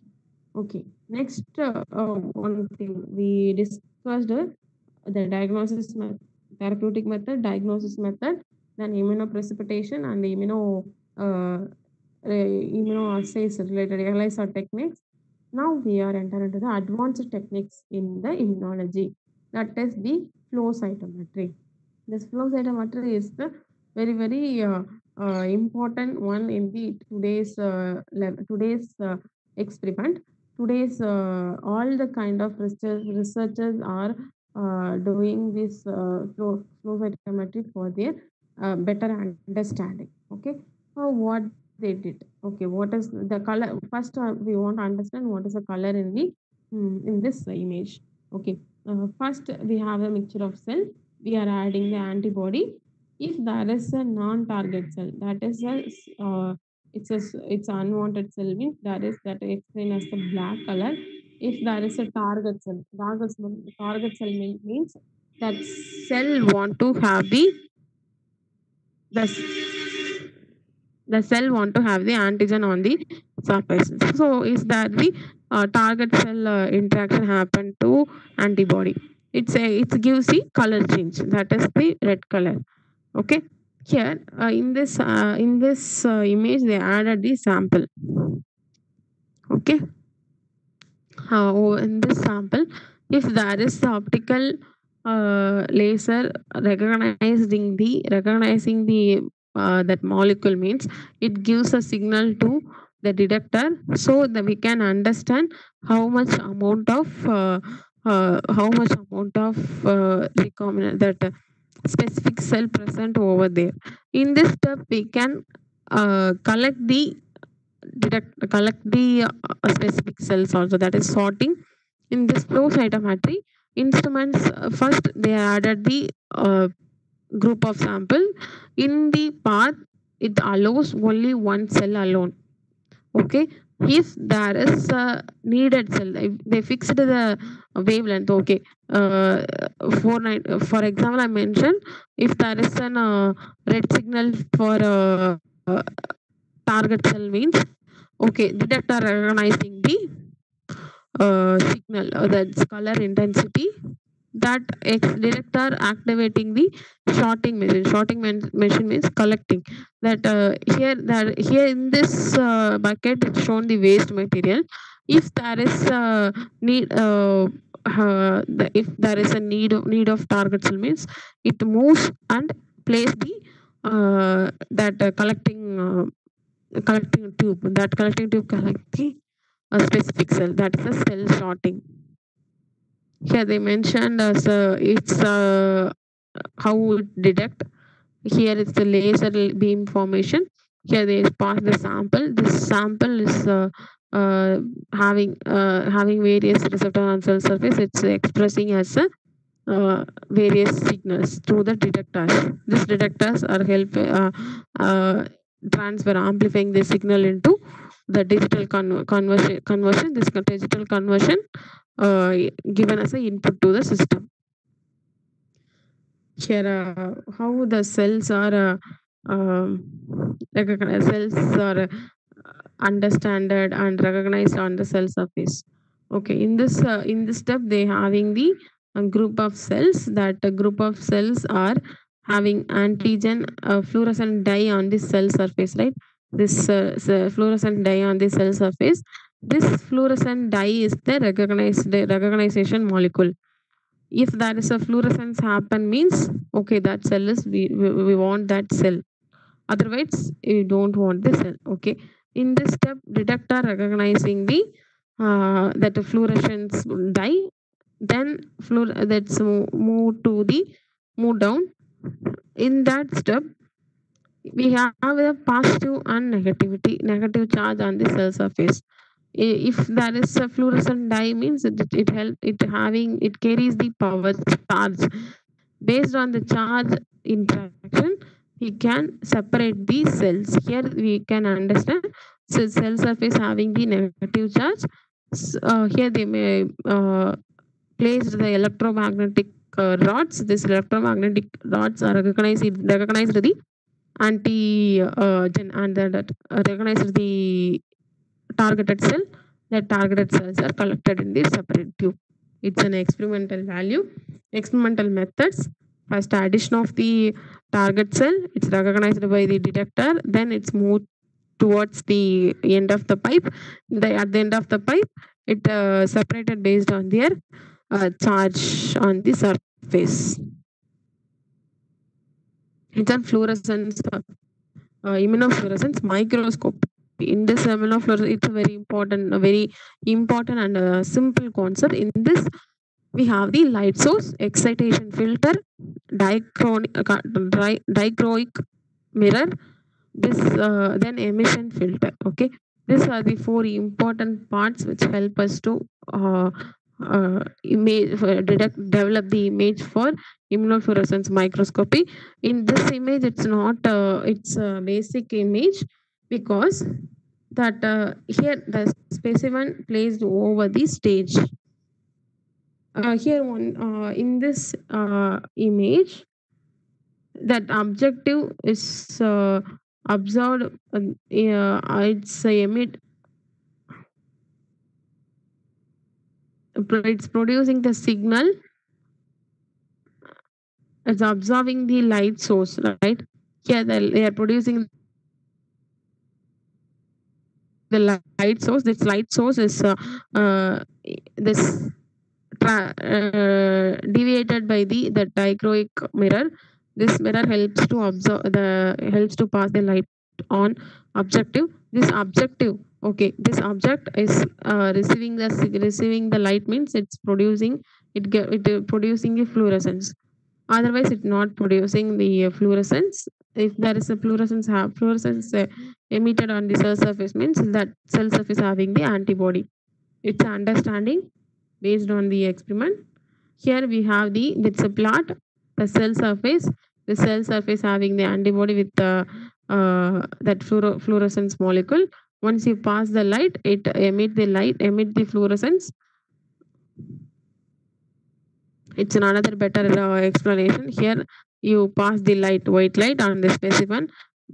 Okay, next uh, uh, one thing we discussed uh, the diagnosis method, therapeutic method, diagnosis method, then immunoprecipitation and the immuno uh, immunoassays related ELISA techniques. Now we are entering to the advanced techniques in the immunology, that is the flow cytometry. This flow cytometry is the very very uh, uh, important one in the today's uh, today's uh, experiment. Today's uh, all the kind of research, researchers are uh, doing this uh, flow flow cytometry for their uh, better understanding. Okay, so what they did. Okay, what is the color? First, uh, we want to understand what is the color in the in this image. Okay, uh, first we have a mixture of cell. We are adding the antibody. If there is a non-target cell, that is a, uh, it's a it's unwanted cell, means that is that explained as the black color. If there is a target cell, target cell, target cell means that cell want to have the the the cell want to have the antigen on the surface. So is that the uh, target cell uh, interaction happened to antibody? It's a it gives the color change. That is the red color. Okay, here uh, in this uh, in this uh, image they added the sample. Okay, uh, in this sample, if there is the optical uh, laser recognizing the recognizing the uh, that molecule means it gives a signal to the detector, so that we can understand how much amount of uh, uh, how much amount of uh, recombinant that. Uh, specific cell present over there. In this step we can uh, collect the detect, collect the uh, specific cells also, that is sorting. In this flow cytometry instruments, uh, first they added the uh, group of sample. In the path it allows only one cell alone. Okay, if there is a needed cell, they fixed the wavelength. Okay, uh, for, for example, I mentioned if there is an uh, red signal for a uh, uh, target cell means, okay, detector recognizing the uh, signal, uh, that's color intensity, that detector activating the sorting machine. Sorting machine means collecting that uh, here that here in this uh, bucket it's shown the waste material. If there is uh, need uh, uh, the, if there is a need of, need of target cell means it moves and place the uh, that uh, collecting uh, collecting tube. That collecting tube collects a specific cell. That is a cell sorting. Here they mentioned as uh, it's uh, how we detect. Here it's the laser beam formation. Here they pass the sample. This sample is uh, uh, having uh, having various receptor on cell surface. It's expressing as a Uh, various signals through the detectors. These detectors are help uh, uh, transfer amplifying the signal into the digital con conversion. Conversion. This digital conversion uh, given as an input to the system. Here, uh, how the cells are uh, uh, cells are understood and recognized on the cell surface. Okay, in this uh, in this step, they having the a group of cells. That a group of cells are having antigen uh, fluorescent dye on the cell surface, right? This uh, fluorescent dye on the cell surface. This fluorescent dye is the recognized the recognition molecule. If that is a fluorescence happen means, okay, that cell is we, we, we want that cell. Otherwise, you don't want the cell. Okay. In this step, detector recognizing the uh, that the fluorescence dye. Then let's move to the move down. In that step, we have a positive and negativity, negative charge on the cell surface. If there is a fluorescent dye, means it it help it having it carries the power charge. Based on the charge interaction, we can separate these cells. Here we can understand so cell surface having the negative charge. So, uh, here they may. Uh, Placed the electromagnetic uh, rods. These electromagnetic rods are recognized recognized the anti uh, gen and that uh, recognized the targeted cell. The targeted cells are collected in the separate tube. It's an experimental value, experimental methods. First, addition of the target cell. It's recognized by the detector. Then it's moved towards the end of the pipe. The, at the end of the pipe, it uh, separated based on their Uh, charge on the surface. It's a fluorescence, uh, uh, immunofluorescence microscope. In this immunofluorescence, it's a very important, a very important and uh, simple concept. In this, we have the light source, excitation filter, diachronic, uh, dichroic mirror. This uh, then emission filter. Okay, these are the four important parts which help us to Uh, Uh, image uh, detect, develop the image for immunofluorescence microscopy. In this image, it's not uh, it's a basic image because that uh, here the specimen placed over the stage. Uh, here one uh, in this uh, image, that objective is uh, observed. Uh, uh, it's uh, emit. It's producing the signal. It's observing the light source, right? Here they are producing the light source. This light source is uh, uh, this tra uh, deviated by the the dichroic mirror. This mirror helps to observe the helps to pass the light on objective. This objective. Okay, this object is uh, receiving the receiving the light means it's producing it get it uh, producing the fluorescence. Otherwise, it's not producing the uh, fluorescence. If there is a fluorescence have fluorescence uh, emitted on the cell surface means that cell surface having the antibody. It's understanding based on the experiment. Here we have the it's a plot the cell surface the cell surface having the antibody with the uh, uh, that fluor fluorescence molecule. Once you pass the light, it emit the light, emit the fluorescence. It's another better uh, explanation. Here, you pass the light, white light on the specimen.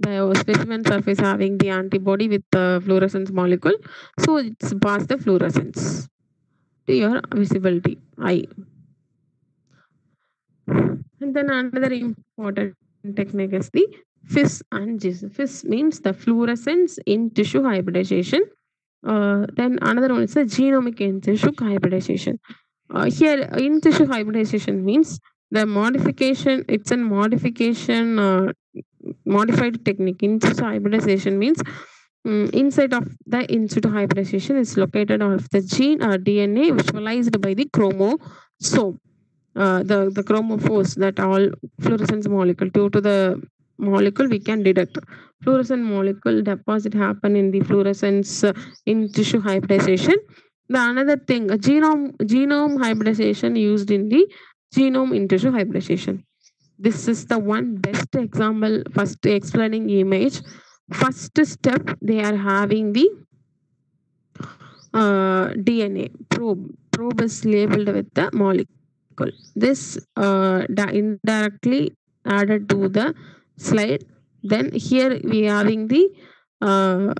The specimen surface having the antibody with the fluorescence molecule. So, it's pass the fluorescence to your visibility, eye. And then another important technique is the FISH and GISH. FISH means the fluorescence in tissue hybridization. Uh, then another one is the genomic in tissue hybridization. Uh, here in tissue hybridization means the modification, it's a modification, uh, modified technique. In tissue hybridization means um, inside of the in situ hybridization is located on the gene or D N A visualized by the chromosome. Uh, the, the chromophores that all fluorescence molecule, due to the molecule we can deduct. Fluorescent molecule deposit happen in the fluorescence uh, in tissue hybridization. The another thing, a genome, genome hybridization used in the genome in tissue hybridization. This is the one best example, first explaining image. First step, they are having the uh, D N A probe. Probe is labeled with the molecule. This uh, indirectly added to the slide. Then here we are having the uh,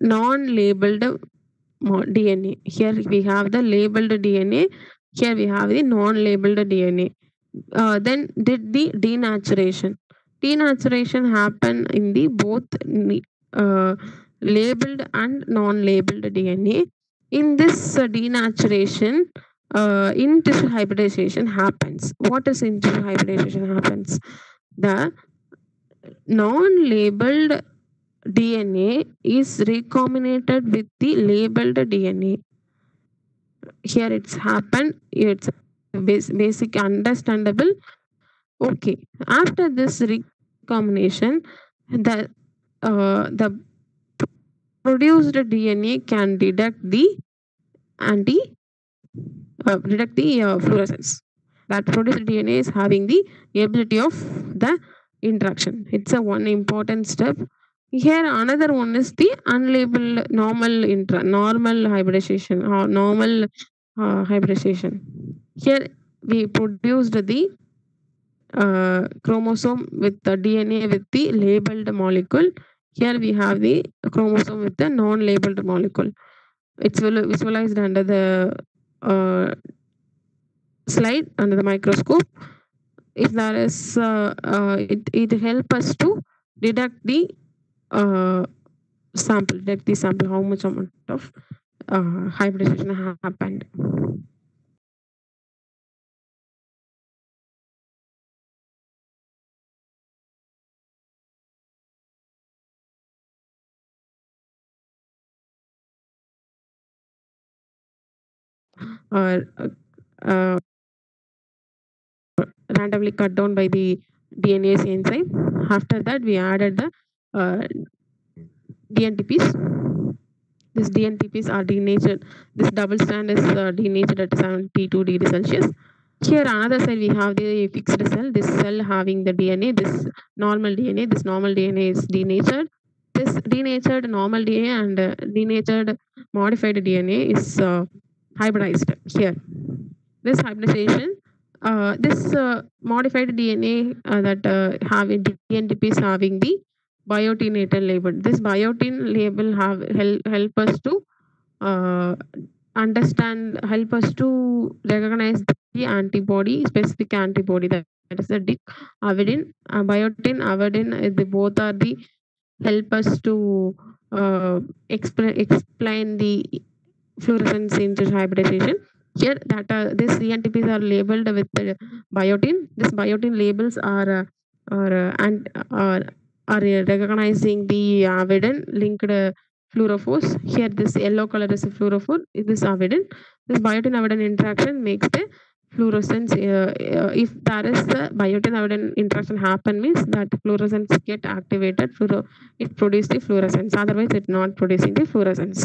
non-labeled D N A. Here we have the labeled D N A. Here we have the non-labeled D N A. Uh, then did the denaturation. Denaturation happen in the both uh, labeled and non-labeled D N A. In this uh, denaturation, Uh, in tissue hybridization happens. What is in tissue hybridization happens? The non-labeled D N A is recombinated with the labeled D N A. Here it's happened. It's basic, understandable. Okay. After this recombination, the uh, the produced D N A can detect the anti. Uh, detect the uh, fluorescence. That produced D N A is having the ability of the interaction. It's a one important step. Here another one is the unlabeled normal intra normal hybridization or normal uh, hybridization. Here we produced the uh, chromosome with the D N A with the labeled molecule. Here we have the chromosome with the non-labeled molecule. It's visualized under the Uh, slide under the microscope. If there is uh, uh, it, it help us to deduct the uh, sample detect the sample how much amount of uh, hybridization happened. Uh, uh, randomly cut down by the D N A enzyme. After that, we added the uh, D N T Ps. This D N T Ps are denatured. This double strand is uh, denatured at seventy-two degrees Celsius. Here, another cell, we have the fixed cell. This cell having the D N A, this normal D N A. This normal D N A is denatured. This denatured normal D N A and uh, denatured modified D N A is uh, hybridized here. This hybridization, uh, this uh, modified D N A uh, that uh, have D N T Ps having the biotin label. This biotin label have help, help us to uh, understand, help us to recognize the antibody, specific antibody that is the D I C, avidin, uh, biotin, avidin. They both are the help us to uh, explain explain the fluorescence in tissue hybridization. Here, that uh, this D N T Ps are labeled with uh, biotin. This biotin labels are uh, are uh, and uh, are uh, recognizing the avidin linked uh, fluorophores. Here, this yellow color is a fluorophore. This avidin, this biotin avidin interaction makes the fluorescence. Uh, uh, if there is the biotin avidin interaction happen, means that fluorescence get activated. Fluoro it produces the fluorescence. Otherwise, it's not producing the fluorescence.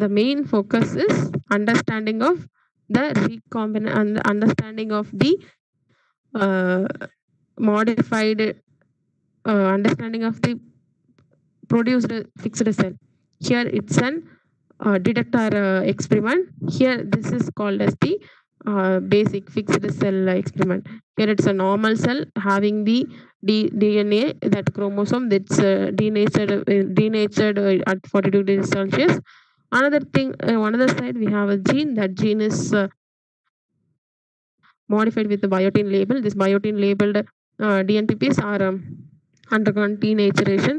The main focus is understanding of the recombinant and understanding of the uh, modified uh, understanding of the produced fixed cell. Here it's an uh, detector uh, experiment. Here this is called as the uh, basic fixed cell experiment. Here it's a normal cell having the D DNA, that chromosome that's uh, denatured uh, denatured uh, at forty-two degrees Celsius. Another thing, uh, on another side, we have a gene. That gene is uh, modified with the biotin label. This biotin labeled uh, D N T Ps are um, undergone denaturation.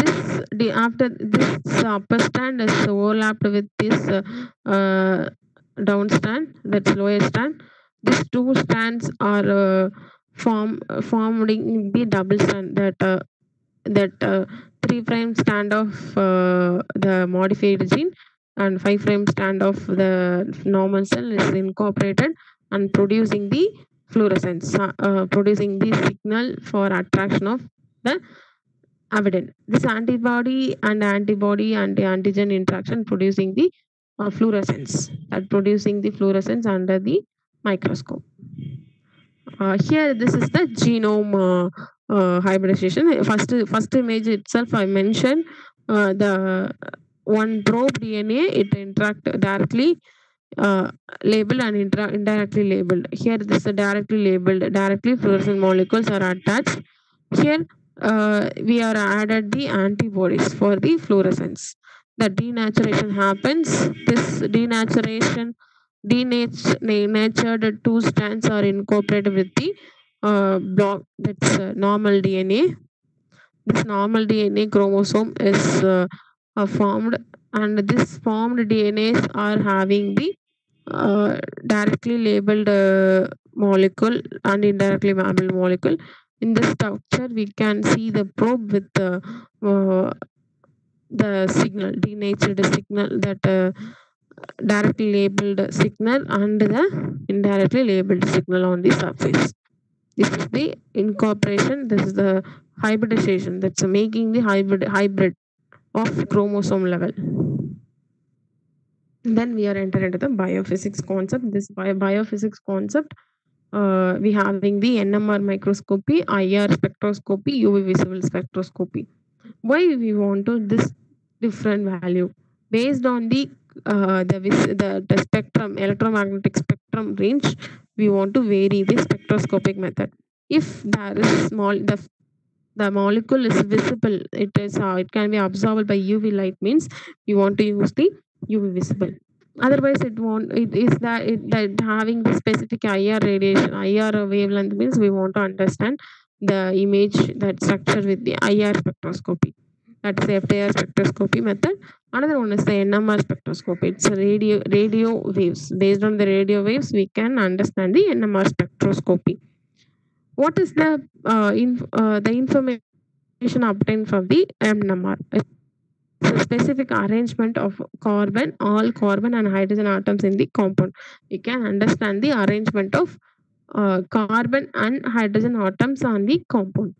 This the after this upper strand is overlapped with this uh, uh, down strand, that's lower strand. These two strands are uh, form forming the double strand that uh, that uh, three prime strand of uh, the modified gene and five prime strand of the normal cell is incorporated and producing the fluorescence, uh, producing the signal for attraction of the avidin. This antibody and antibody and the antigen interaction producing the uh, fluorescence, that producing the fluorescence under the microscope. Uh, here, this is the genome uh, uh, hybridization. First, first image itself, I mentioned uh, the one probe D N A. It interact directly uh, labeled and indirectly labeled. Here, this is the directly labeled. Directly fluorescent molecules are attached. Here, uh, we are added the antibodies for the fluorescence. The denaturation happens. This denaturation. Denatured two strands are incorporated with the uh, block, that's uh, normal D N A. This normal D N A chromosome is uh, uh, formed, and this formed D N As are having the uh, directly labeled uh, molecule and indirectly labeled molecule. In this structure, we can see the probe with the uh, the signal, denatured signal that. Uh, Directly labeled signal and the indirectly labeled signal on the surface. This is the incorporation. This is the hybridization. That's making the hybrid hybrid of chromosome level. Then we are entering into the biophysics concept. This bio biophysics concept, uh, we having the N M R microscopy, I R spectroscopy, U V-visible spectroscopy. Why we want to this different value based on the Uh, the, the the spectrum, electromagnetic spectrum range, we want to vary the spectroscopic method. If there is small, the the molecule is visible, it is uh, it can be absorbed by U V light, means we want to use the U V visible. Otherwise, it won't. It is that it that having the specific I R radiation, I R wavelength, means we want to understand the image, that structure with the I R spectroscopy. That's the F T I R spectroscopy method. Another one is the N M R spectroscopy. It's radio radio waves. Based on the radio waves, we can understand the N M R spectroscopy. What is the uh, inf uh, the information obtained from the N M R? It's a specific arrangement of carbon, all carbon and hydrogen atoms in the compound. We can understand the arrangement of uh, carbon and hydrogen atoms on the compound.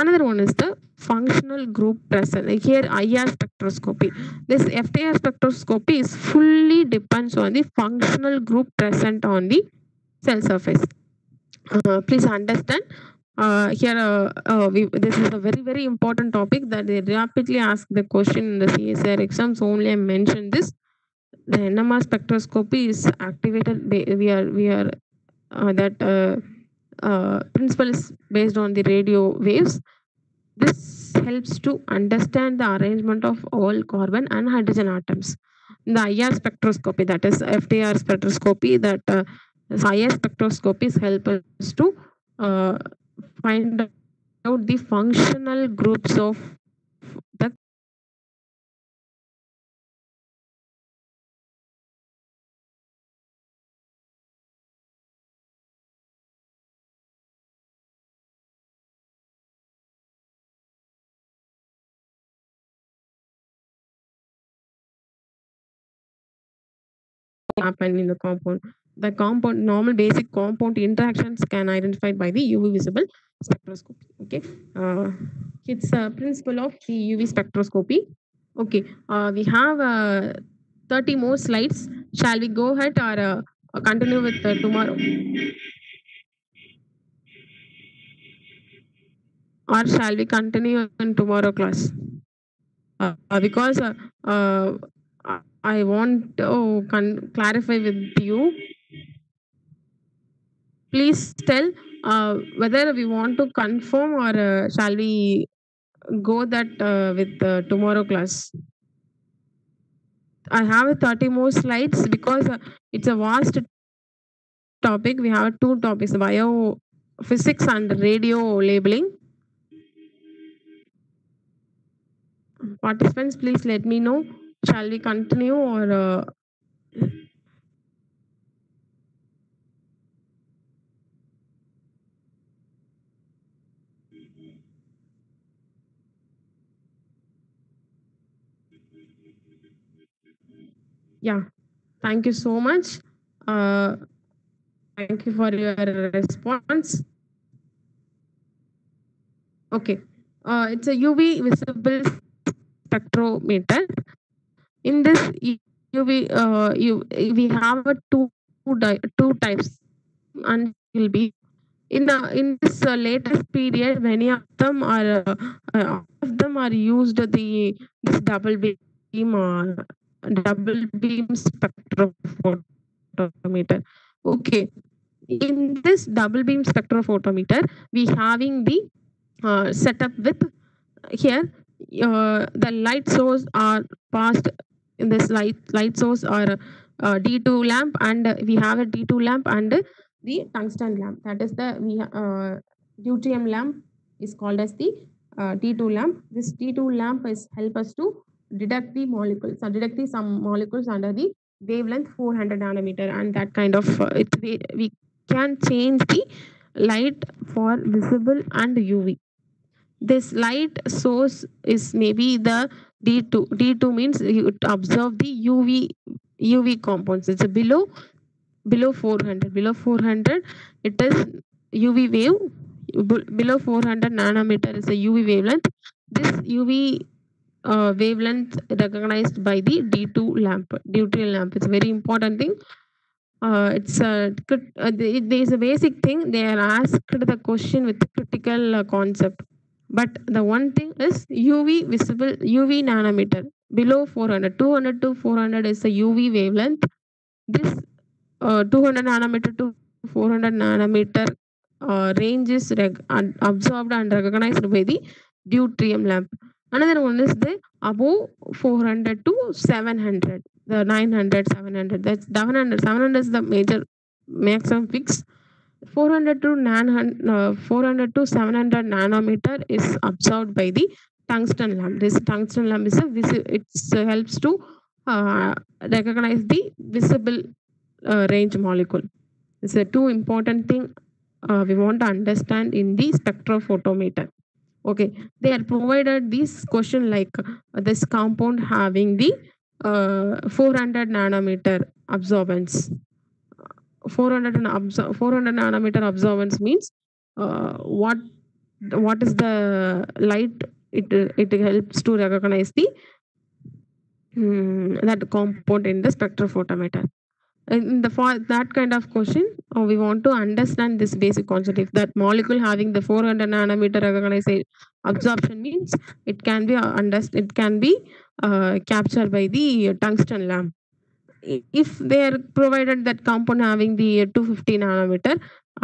Another one is the functional group present. Here, I R spectroscopy. This F T I R spectroscopy is fully depends on the functional group present on the cell surface. Uh, please understand. Uh, here, uh, uh, we, this is a very, very important topic that they rapidly ask the question in the C S I R exams. Only I mentioned this. The N M R spectroscopy is activated. We are, we are uh, that. Uh, Uh, principle is based on the radio waves. This helps to understand the arrangement of all carbon and hydrogen atoms. The I R spectroscopy, that is F T I R spectroscopy, that uh, I R spectroscopies help us to uh, find out the functional groups of the happen in the compound. The compound, normal basic compound interactions can identified by the U V visible spectroscopy. Okay, uh, it's a principle of the U V spectroscopy. Okay, uh, we have uh, thirty more slides. Shall we go ahead or uh, continue with uh, tomorrow? Or shall we continue in tomorrow class? Uh, because uh, uh, I want to oh, clarify with you. Please tell uh, whether we want to confirm or uh, shall we go that uh, with uh, tomorrow class. I have thirty more slides because uh, it's a vast topic. We have two topics, biophysics and radio labeling. Participants, please let me know. Shall we continue or uh, Yeah, thank you so much. Uh, thank you for your response. Okay, uh, it's a U V-visible spectrometer. In this U V, uh, you, we have a two two types, and will be in the in this uh, latest period. Many of them are uh, uh, of them are used the this double beam uh, double beam spectrophotometer. Okay, in this double beam spectrophotometer, we having the uh, setup with here. Uh, the light source are passed in this light light source are uh, D two lamp, and uh, we have a D two lamp and uh, the tungsten lamp, that is the we uh, deuterium lamp is called as the uh, D two lamp. This D two lamp is help us to detect the molecules or detect the some molecules under the wavelength four hundred nanometer, and that kind of uh, it we, we can change the light for visible and U V. This light source is maybe the D two. D two means you observe the U V U V compounds. It's below below four hundred. Below four hundred, it is U V wave. Below four hundred nanometer is a U V wavelength. This U V uh, wavelength recognized by the D two lamp, deuterium lamp. It's a very important thing. Uh, it's a uh, there is a basic thing. They are asked the question with critical uh, concept. But the one thing is U V visible, U V nanometer below four hundred. two hundred to four hundred is the U V wavelength. This uh, two hundred nanometer to four hundred nanometer uh, range is absorbed and recognized by the deuterium lamp. Another one is the above four hundred to seven hundred, the nine hundred, seven hundred. That's seven hundred. seven hundred is the major maximum fix. four hundred to seven hundred nanometer is absorbed by the tungsten lamp. This tungsten lamp is a it uh, helps to uh, recognize the visible uh, range molecule. It's a two important thing uh, we want to understand in the spectrophotometer. Okay, they are provided this question like uh, this compound having the uh, four hundred nanometer absorbance. four hundred nanometer absorbance means uh, what what is the light it it helps to recognize the um, that compound in the spectrophotometer. In the for that kind of question, uh, we want to understand this basic concept. If that molecule having the four hundred nanometer recognition absorption means it can be understood, it can be uh, captured by the tungsten lamp. If they are provided that compound having the two hundred fifty nanometer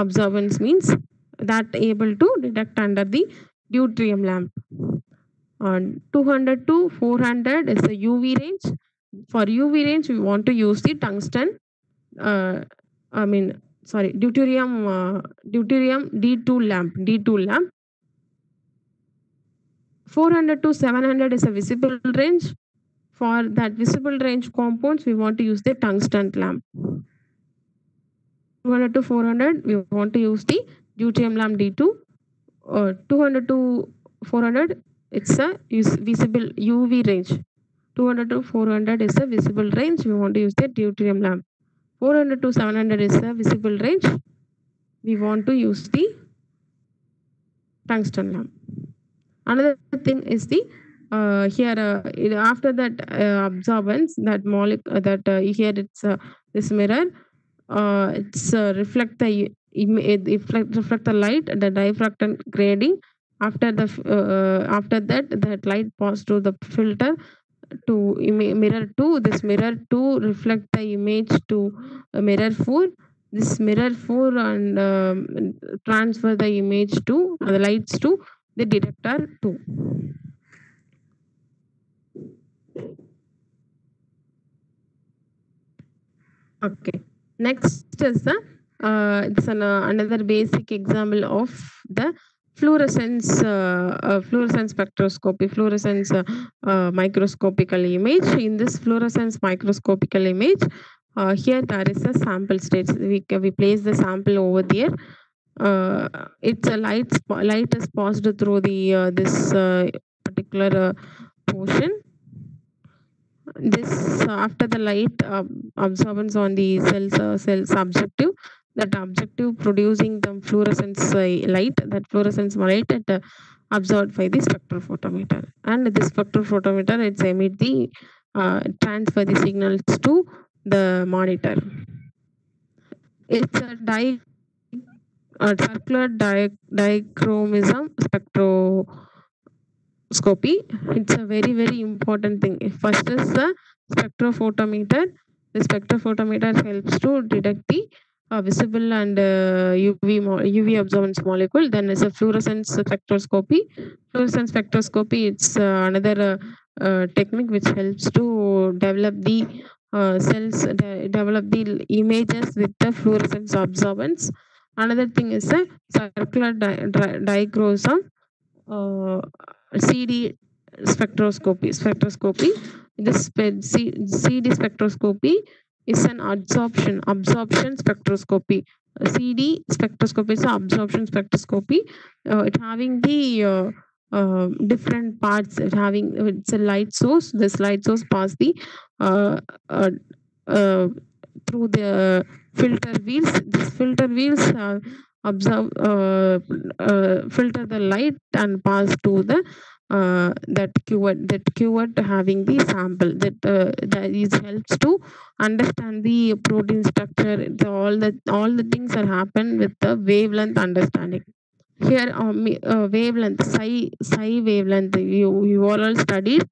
absorbance means that able to detect under the deuterium lamp. And two hundred to four hundred is the U V range. For U V range, we want to use the tungsten. Uh, I mean, sorry, deuterium, uh, deuterium D two lamp. D two lamp. four hundred to seven hundred is a visible range. For that visible range compounds, we want to use the tungsten lamp. two hundred to four hundred, we want to use the deuterium lamp D two. Uh, two hundred to four hundred, it's a visible U V range. two hundred to four hundred is a visible range. We want to use the deuterium lamp. four hundred to seven hundred is a visible range. We want to use the tungsten lamp. Another thing is the Uh, here uh, after that uh, absorbance, that molecule uh, that uh, here it's uh, this mirror, uh, it's uh, reflect the it reflect, reflect the light, the diffraction grading. After the uh, after that that light passes through the filter to mirror two. This mirror two reflect the image to uh, mirror four. This mirror four and um, transfer the image to uh, the lights to the detector two. Okay, next is the uh, it's an, uh, another basic example of the fluorescence uh, uh, fluorescence spectroscopy, fluorescence uh, uh, microscopical image. In this fluorescence microscopical image, uh, here there is a sample stage. We we place the sample over there. Uh, it's a light light is passed through the uh, this uh, particular uh, portion. this after the light uh, absorbance on the cells uh, cell subjective, that objective producing the fluorescence uh, light, that fluorescence light that uh, absorbed by the spectrophotometer, and this spectrophotometer it's emit the uh, transfer the signals to the monitor. It's a di a circular di dichromism spectroscopy. It's a very very important thing. First is the spectrophotometer. The spectrophotometer helps to detect the Uh, visible and uh, U V U V absorbance molecule. Then is a fluorescence spectroscopy. Fluorescence spectroscopy, it's uh, another uh, uh, technique which helps to develop the uh, cells, de develop the images with the fluorescence absorbance. Another thing is a circular di dichromism uh, C D spectroscopy. Spectroscopy. This C D spectroscopy is an absorption absorption spectroscopy. C D spectroscopy is an absorption spectroscopy. Uh, it having the uh, uh, different parts. It having it's a light source. This light source pass the uh, uh, uh, through the filter wheels. These filter wheels uh, absorb uh, uh, filter the light and pass to the Uh, that keyword, that keyword having the sample, that uh, that is helps to understand the protein structure. The, all that all the things are happen with the wavelength understanding. Here, um, uh, wavelength, psi psi wavelength. You you are all studied.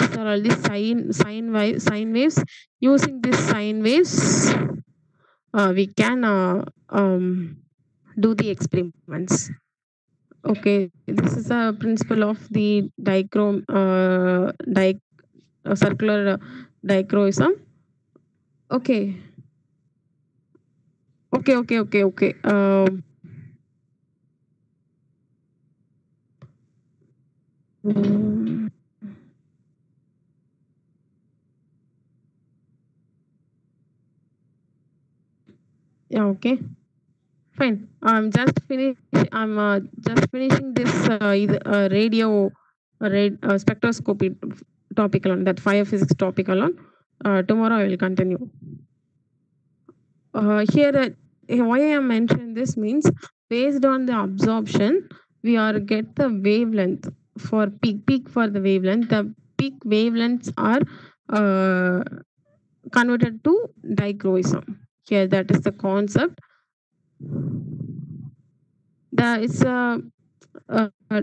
These are all the sine sine wave sine waves. Using this sine waves, uh, we can uh, um, do the experiments. Okay, this is a principle of the dichrom, uh, di uh, circular uh, dichroism. Okay. Okay, okay, okay, okay. Um, um, yeah, okay. Fine. I'm just finish. I'm uh, just finishing this uh, uh, radio uh, rad uh, spectroscopy topic alone. That biophysics topic alone. Uh, tomorrow I will continue. Uh, here, uh, why I am mentioning this means based on the absorption, we are get the wavelength for peak peak for the wavelength. The peak wavelengths are uh, converted to dichroism. Here, that is the concept. That is a, a, a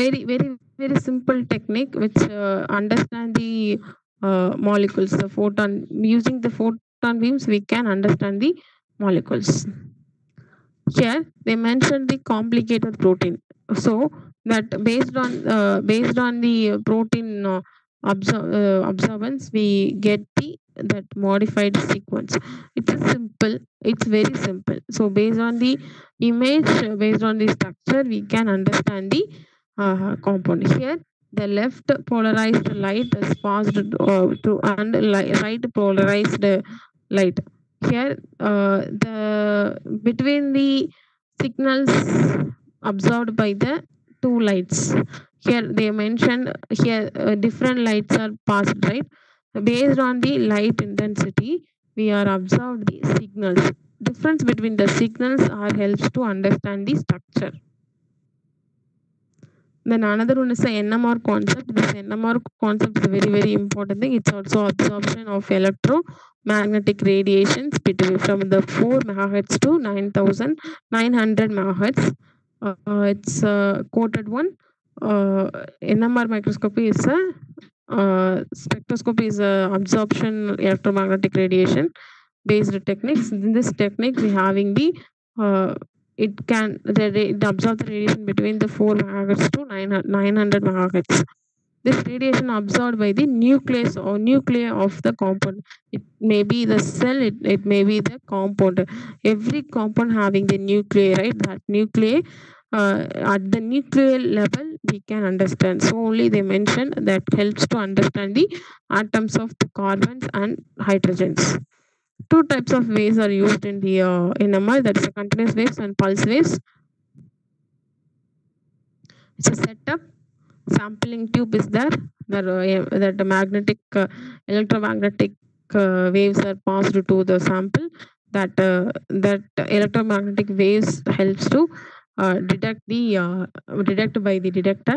very very very simple technique which uh, understand the uh, molecules, the photon. Using the photon beams we can understand the molecules. Here they mentioned the complicated protein, so that based on uh, based on the protein uh, absor uh, absorbance we get the that modified sequence. It's a simple, it's very simple. So based on the image, based on the structure, we can understand the uh, component. Here, the left polarized light is passed uh, to and right polarized light. Here, uh, the between the signals absorbed by the two lights. Here they mentioned here uh, different lights are passed, right? Based on the light intensity, we are observed the signals. Difference between the signals are helps to understand the structure. Then another one is the N M R concept. This N M R concept is a very, very important thing. It's also absorption of electromagnetic radiations between from the four megahertz to nine thousand nine hundred megahertz. Uh, it's a quoted one. Uh, N M R microscopy is a Uh, spectroscopy is a absorption electromagnetic radiation based techniques. In this technique, we having the uh, it can the it absorb the radiation between the four megahertz to nine hundred megahertz. This radiation absorbed by the nucleus or nuclei of the compound. It may be the cell. It it may be the compound. Every compound having the nuclei, right? That nuclei. Uh, at the nuclear level we can understand. So only they mentioned that helps to understand the atoms of the carbons and hydrogens. Two types of waves are used in the uh, N M R, that is a continuous waves and pulse waves. It's a setup. Sampling tube is there that, uh, that magnetic uh, electromagnetic uh, waves are passed to the sample. That uh, that electromagnetic waves helps to uh, detect the uh, detect by the detector,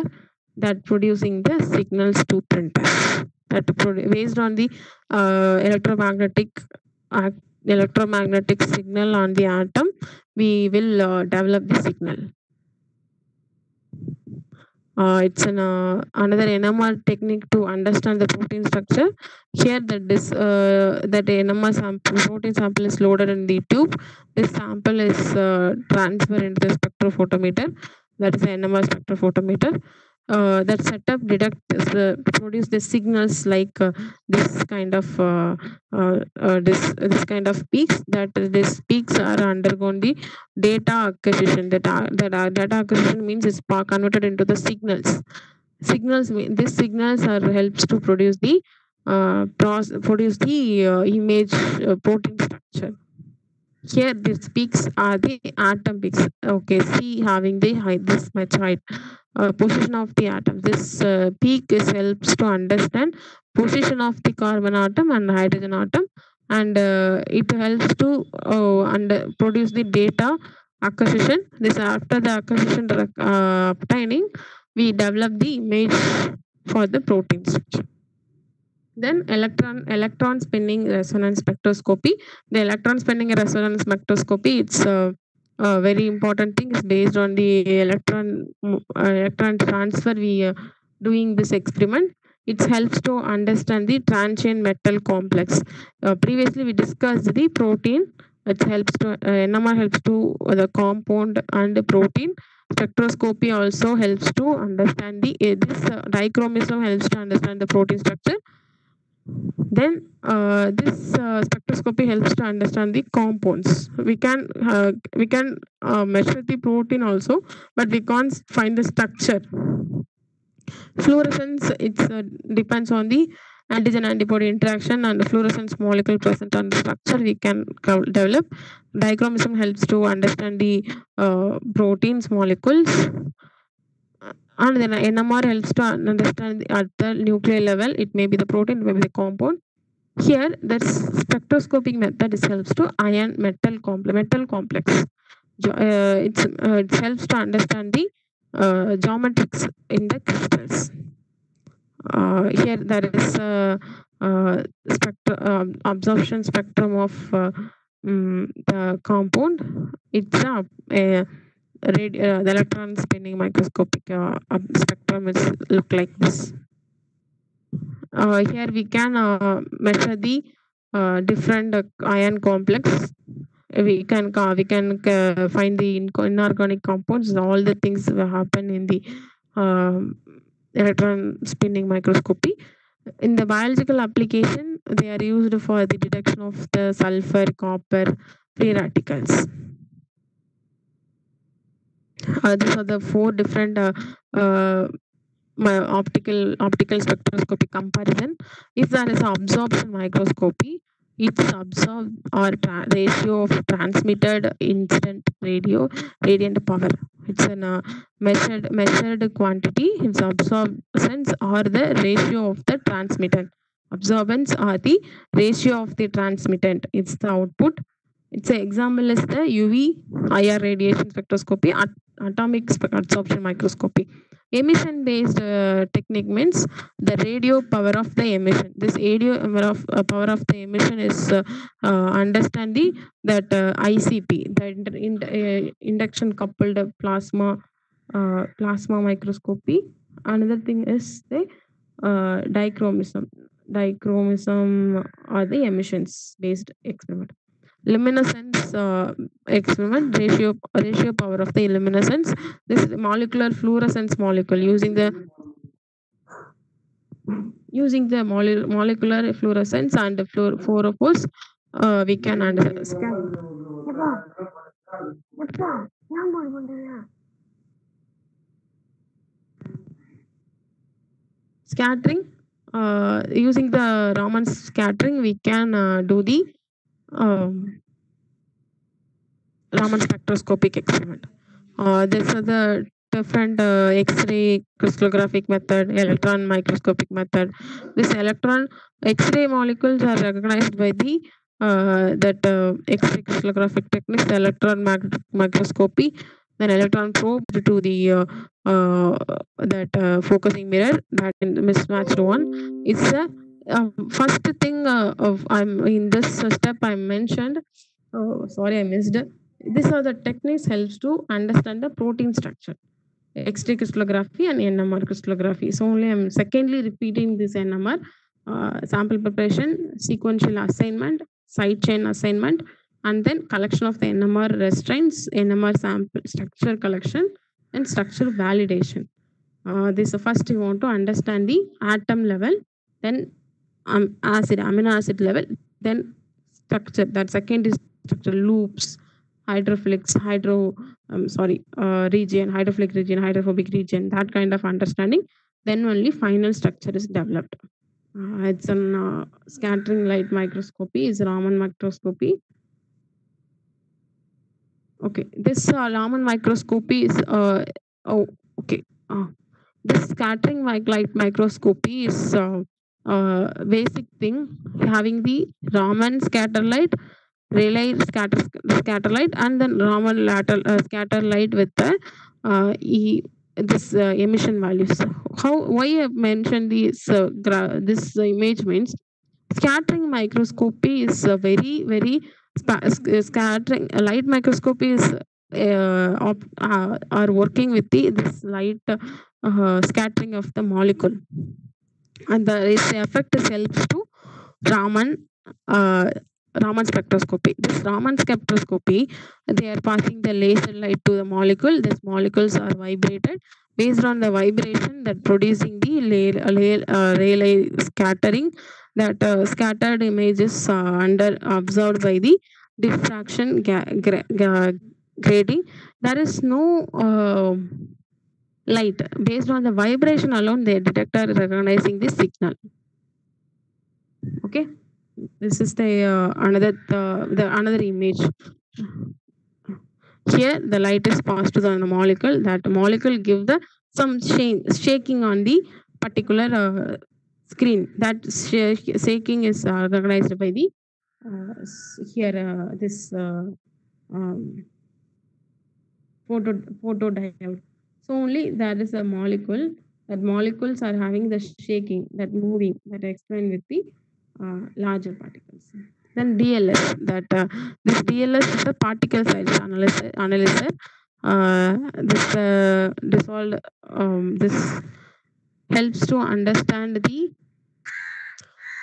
that producing the signals to printers. That based on the uh, electromagnetic uh, electromagnetic signal on the atom, we will uh, develop the signal. Uh, it's an uh, another N M R technique to understand the protein structure. Here, that this uh, that N M R sample protein sample is loaded in the tube. This sample is uh, transferred into the spectrophotometer. That is the N M R spectrophotometer. Uh, that setup detect uh, produce the signals like uh, this kind of uh, uh, uh, this this kind of peaks. That uh, these peaks are undergone the data acquisition. That uh, that uh, data acquisition means it's converted into the signals. Signals mean these signals are helps to produce the uh, process, produce the uh, image uh, protein structure. Here these peaks are the atom peaks. Okay, see having the height this much height. Uh, position of the atom. This uh, peak is helps to understand position of the carbon atom and hydrogen atom, and uh, it helps to uh, under produce the data acquisition. This after the acquisition uh, obtaining, we develop the image for the protein structure. Then electron electron spinning resonance spectroscopy. The electron spinning resonance spectroscopy. It's uh, Uh, very important thing is based on the electron uh, electron transfer. We are uh, doing this experiment. It helps to understand the transient metal complex. Uh, previously, we discussed the protein. It helps to uh, N M R helps to uh, the compound and the protein. Spectroscopy also helps to understand the uh, this uh, dichromism helps to understand the protein structure. Then uh, this uh, spectroscopy helps to understand the compounds. We can uh, we can uh, measure the protein also, but we can't find the structure. Fluorescence it uh, depends on the antigen antibody interaction and the fluorescence molecule present on the structure. We can develop. Dichromism helps to understand the uh, proteins molecules. And then N M R helps to understand at the nuclear level. It may be the protein, it may be the compound. Here, that spectroscopic method is helps to ion metal complex. Metal complex. Uh, it's, uh, it helps to understand the uh, geometrics in the crystals. Uh, here, there is uh, uh, spectra, uh, absorption spectrum of uh, um, the compound. It's a uh, uh, Radi uh, the electron spinning microscopic uh, spectrum is look like this. Uh, here we can uh, measure the uh, different uh, ion complex. We can uh, we can uh, find the inorganic compounds. All the things that happen in the uh, electron spinning microscopy. In the biological application, they are used for the detection of the sulfur, copper, free radicals. Uh, these are the four different uh, uh, optical optical spectroscopy comparison. If there is absorption microscopy, it's absorbed or ratio of transmitted incident radio radiant power. It's an uh, measured measured quantity. It's absorbance or the ratio of the transmitted. Absorbance or the ratio of the transmitted. It's the output. Its example is the U V I R radiation spectroscopy, at atomic spe absorption microscopy. Emission-based uh, technique means the radio power of the emission. This radio of, uh, power of the emission is uh, uh, understand the that uh, I C P, the inter in uh, induction-coupled plasma uh, plasma microscopy. Another thing is the uh, dichromism, dichromism or the emissions-based experiment. Luminescence uh, experiment, ratio ratio power of the luminescence. This is molecular fluorescence molecule using the using the mole, molecular fluorescence and the fluorophores. Uh, we can understand. Scattering uh, using the Raman scattering, we can uh, do the Um, Raman spectroscopic experiment. Uh, these are the different uh, X-ray crystallographic method, electron microscopic method. This electron X-ray molecules are recognized by the uh, that uh, X-ray crystallographic techniques, the electron microscopy, then electron probe to the uh, uh, that uh, focusing mirror, that mismatched one. It's a uh, first thing uh, of I'm in this step I mentioned. Oh, sorry, I missed. These are the techniques helps to understand the protein structure. X-ray crystallography and N M R crystallography. So only I'm secondly repeating this N M R uh, sample preparation, sequential assignment, side chain assignment, and then collection of the N M R restraints, N M R sample structure collection, and structure validation. Uh, this first you want to understand the atom level, then um, acid, amino acid level, then structure. That second is structure loops, hydrophilics, hydro, um, sorry, uh, region, hydrophilic region, hydrophobic region, that kind of understanding. Then only final structure is developed. Uh, it's an uh, scattering light microscopy, is Raman microscopy. Okay, this uh, Raman microscopy is, uh, oh, okay. Uh, this scattering light microscopy is uh, uh, basic thing, having the Raman scatter light, Rayleigh scatter, scatter light, and then Raman lateral, uh, scatter light with the uh, e, this uh, emission values. How, why I mentioned this, uh, gra this image means scattering microscopy is uh, very, very scattering light microscopy is uh, op, uh, are working with the this light uh, scattering of the molecule, and the its effect helps to Raman uh, Raman spectroscopy. This Raman spectroscopy, they are passing the laser light to the molecule. These molecules are vibrated. Based on the vibration that producing the layer, layer, uh, Rayleigh scattering, that uh, scattered images uh, under observed by the diffraction ga gra gra grating. There is no uh, light. Based on the vibration alone, the detector is recognizing the signal. Okay. This is the uh, another uh, the another image. Here the light is passed to the molecule. That molecule give the some shaking on the particular uh, screen. That shaking is uh, recognized by the uh, here uh, this uh, um, photo photodiode. So only that is a molecule. That molecules are having the shaking, that moving, that I explained with the Uh, larger particles. Then D L S, that uh, this D L S is the particle size analyzer. analyzer. Uh, this uh, this all um, this helps to understand the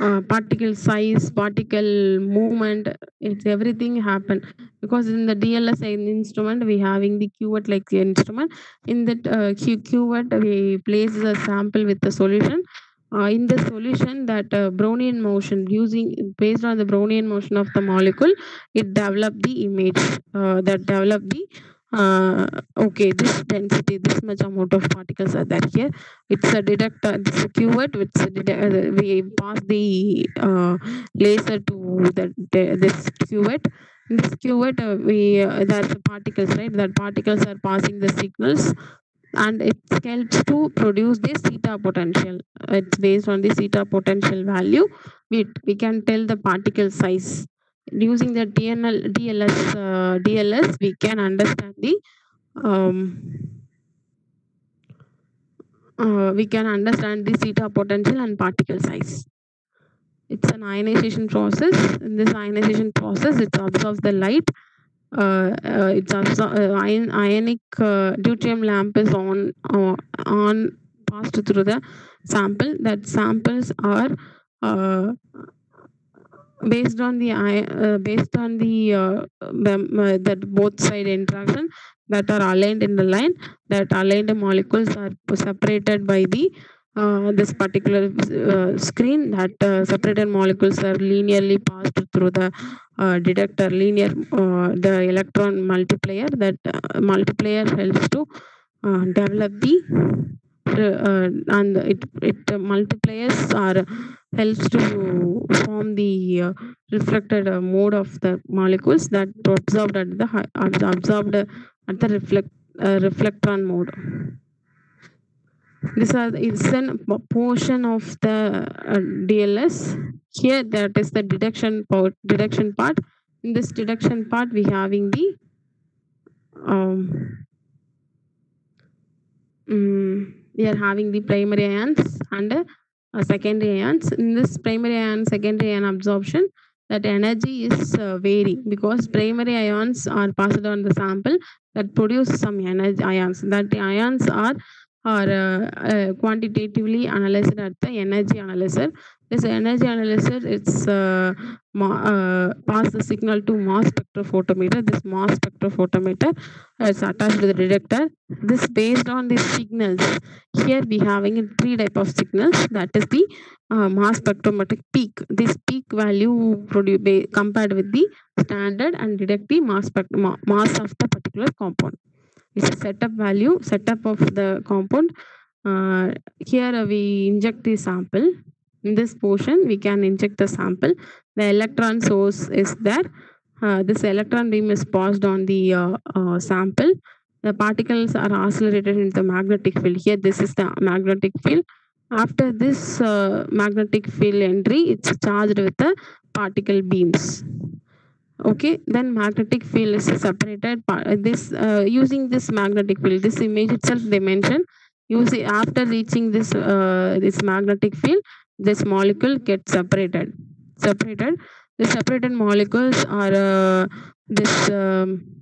uh, particle size, particle movement. It's everything happen because in the D L S instrument we having the cuvette like the instrument. In that uh, cuvette we place a sample with the solution. Uh, in the solution that uh, Brownian motion, using based on the Brownian motion of the molecule, it developed the image uh, that developed the uh, okay this density, this much amount of particles are there here. It's a detector, this a cuvette, it's a detector, we pass the uh, laser to the, the this cuvette. In this cuvette uh, we uh, that's the particles, right? That particles are passing the signals. And it helps to produce this theta potential. It's based on the theta potential value. We, we can tell the particle size. Using the D N L, D L S, uh, D L S, we can understand the um, uh, we can understand the theta potential and particle size. It's an ionization process. In this ionization process, it absorbs the light. Uh, uh, it's also uh, ion, ionic uh, deuterium lamp is on uh, on passed through the sample. That samples are uh, based on the uh, based on the uh, that both side interaction that are aligned in the line. That aligned molecules are separated by the uh, this particular uh, screen. That uh, separated molecules are linearly passed through the Uh, detector linear uh, the electron multiplier. That uh, multiplier helps to uh, develop the uh, uh, and it it uh, multipliers are helps to form the uh, reflected uh, mode of the molecules that observed at the uh, absorbed at the reflect uh, reflectron mode. This are it's an portion of the uh, D L S. Here that is the detection part. Detection part. In this detection part, we having the um, mm, we are having the primary ions and uh, secondary ions. In this primary ion, secondary ion absorption, that energy is uh, varying because primary ions are passed on the sample that produce some energy ions. That the ions are are uh, uh, quantitatively analyzed at the energy analyzer. This energy analyzer, it's uh, uh, pass the signal to mass spectrophotometer. This mass spectrophotometer is attached to the detector. This based on the signals. Here we having three type of signals. That is the uh, mass spectrometric peak. This peak value produced compared with the standard and detect the mass spectrum mass of the particular compound. It's a setup value, setup of the compound. Uh, here we inject the sample. In this portion, we can inject the sample. The electron source is there. Uh, this electron beam is passed on the uh, uh, sample. The particles are accelerated into the magnetic field. Here, this is the magnetic field. After this uh, magnetic field entry, it's charged with the particle beams. Okay, then magnetic field is separated. This uh, using this magnetic field, this image itself they mention. Using after reaching this uh, this magnetic field, this molecule gets separated. Separated. The separated molecules are uh, this um,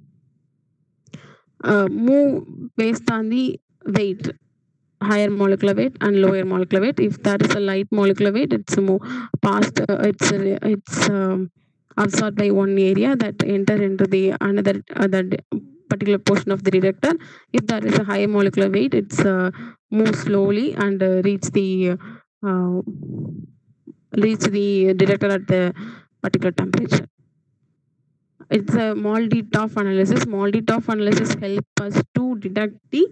uh, move based on the weight, higher molecular weight and lower molecular weight. If that is a light molecular weight, it's more past. Uh, it's uh, it's um, absorbed by one area that enter into the another other particular portion of the detector. If there is a high molecular weight, it's uh, move slowly and uh, reach the uh, reach the detector at the particular temperature. It's a MALDI-TOF analysis. MALDI-TOF analysis help us to detect the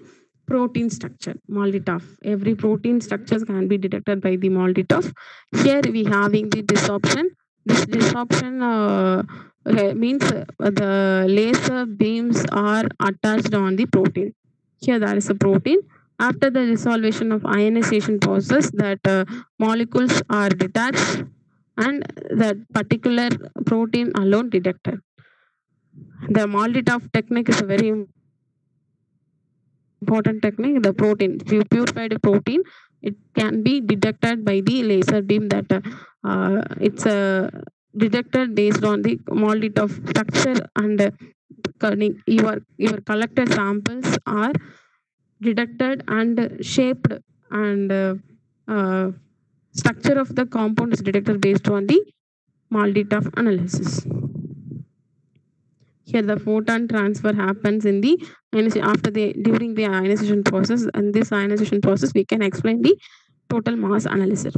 protein structure. MALDI-TOF. Every protein structures can be detected by the MALDI-TOF. Here we having the desorption. This desorption uh, means the laser beams are attached on the protein. Here there is a protein. After the resolution of ionization process, that uh, molecules are detached and that particular protein alone detected. The MALDI-TOF technique is a very important technique. The protein, purified protein, it can be detected by the laser beam that uh, uh, it's uh, detected based on the MALDI-TOF structure and uh, your, your collected samples are detected and shaped and uh, uh, structure of the compound is detected based on the MALDI-TOF analysis. Here the photon transfer happens in the after the during the ionization process, and this ionization process we can explain the total mass analysis.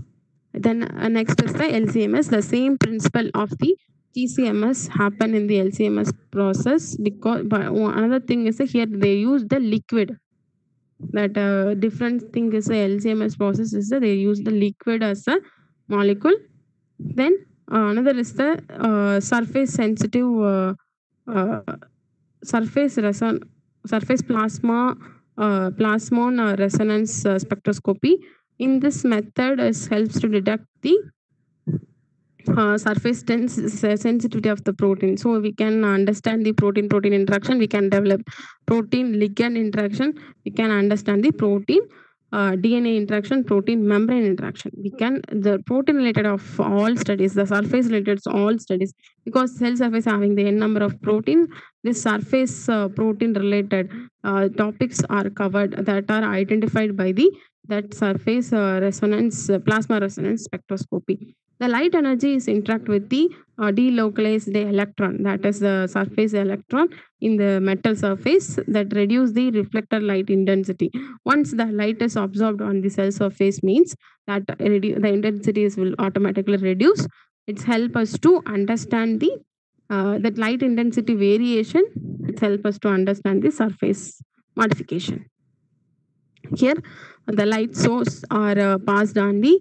Then uh, next is the L C M S. The same principle of the G C M S happen in the L C M S process, because but another thing is uh, here they use the liquid. That uh, different thing is the L C M S process is uh, they use the liquid as a molecule. Then uh, another is the uh, surface sensitive. Uh, Uh, surface reson surface plasma uh, plasmon uh, resonance uh, spectroscopy. In this method, it helps to detect the uh, surface tens sensitivity of the protein. So we can understand the protein-protein interaction. We can develop protein-ligand interaction. We can understand the protein uh, D N A interaction, protein membrane interaction. We can the protein-related of all studies, the surface-related all studies. Because cell surface having the n number of protein, this surface uh, protein related uh, topics are covered that are identified by the that surface uh, resonance uh, plasma resonance spectroscopy. The light energy is interact with the uh, delocalized electron, that is the surface electron in the metal surface, that reduce the reflected light intensity. Once the light is absorbed on the cell surface means that the intensities will automatically reduce. It's help us to understand the uh, that light intensity variation. It's help us to understand the surface modification. Here, the light source are uh, passed on the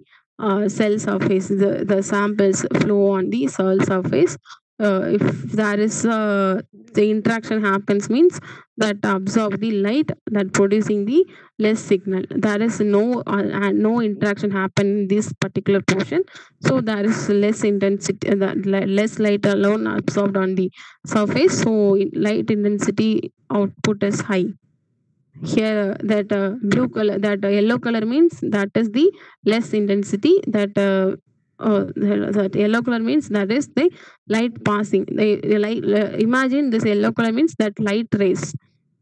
uh, cell surface. The, the samples flow on the cell surface. uh, if there is uh, the interaction happens means that absorb the light that producing the less signal. There is no uh, no interaction happen in this particular portion, so there is less intensity, uh, less light alone absorbed on the surface, so light intensity output is high. Here uh, that uh, blue color, that uh, yellow color means that is the less intensity, that uh, uh, that yellow color means that is the light passing. The, the light, uh, imagine this yellow color means that light rays.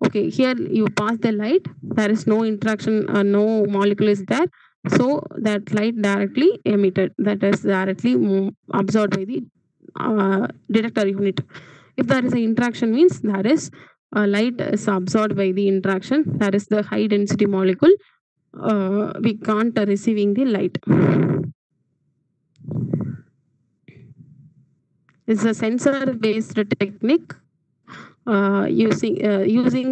Okay, here you pass the light, there is no interaction, uh, no molecule is there, so that light directly emitted, that is directly absorbed by the uh, detector unit. If there is an interaction means there is Uh, light is absorbed by the interaction, that is the high density molecule, uh, we can't uh, receiving the light. It's a sensor based technique, uh, using uh, using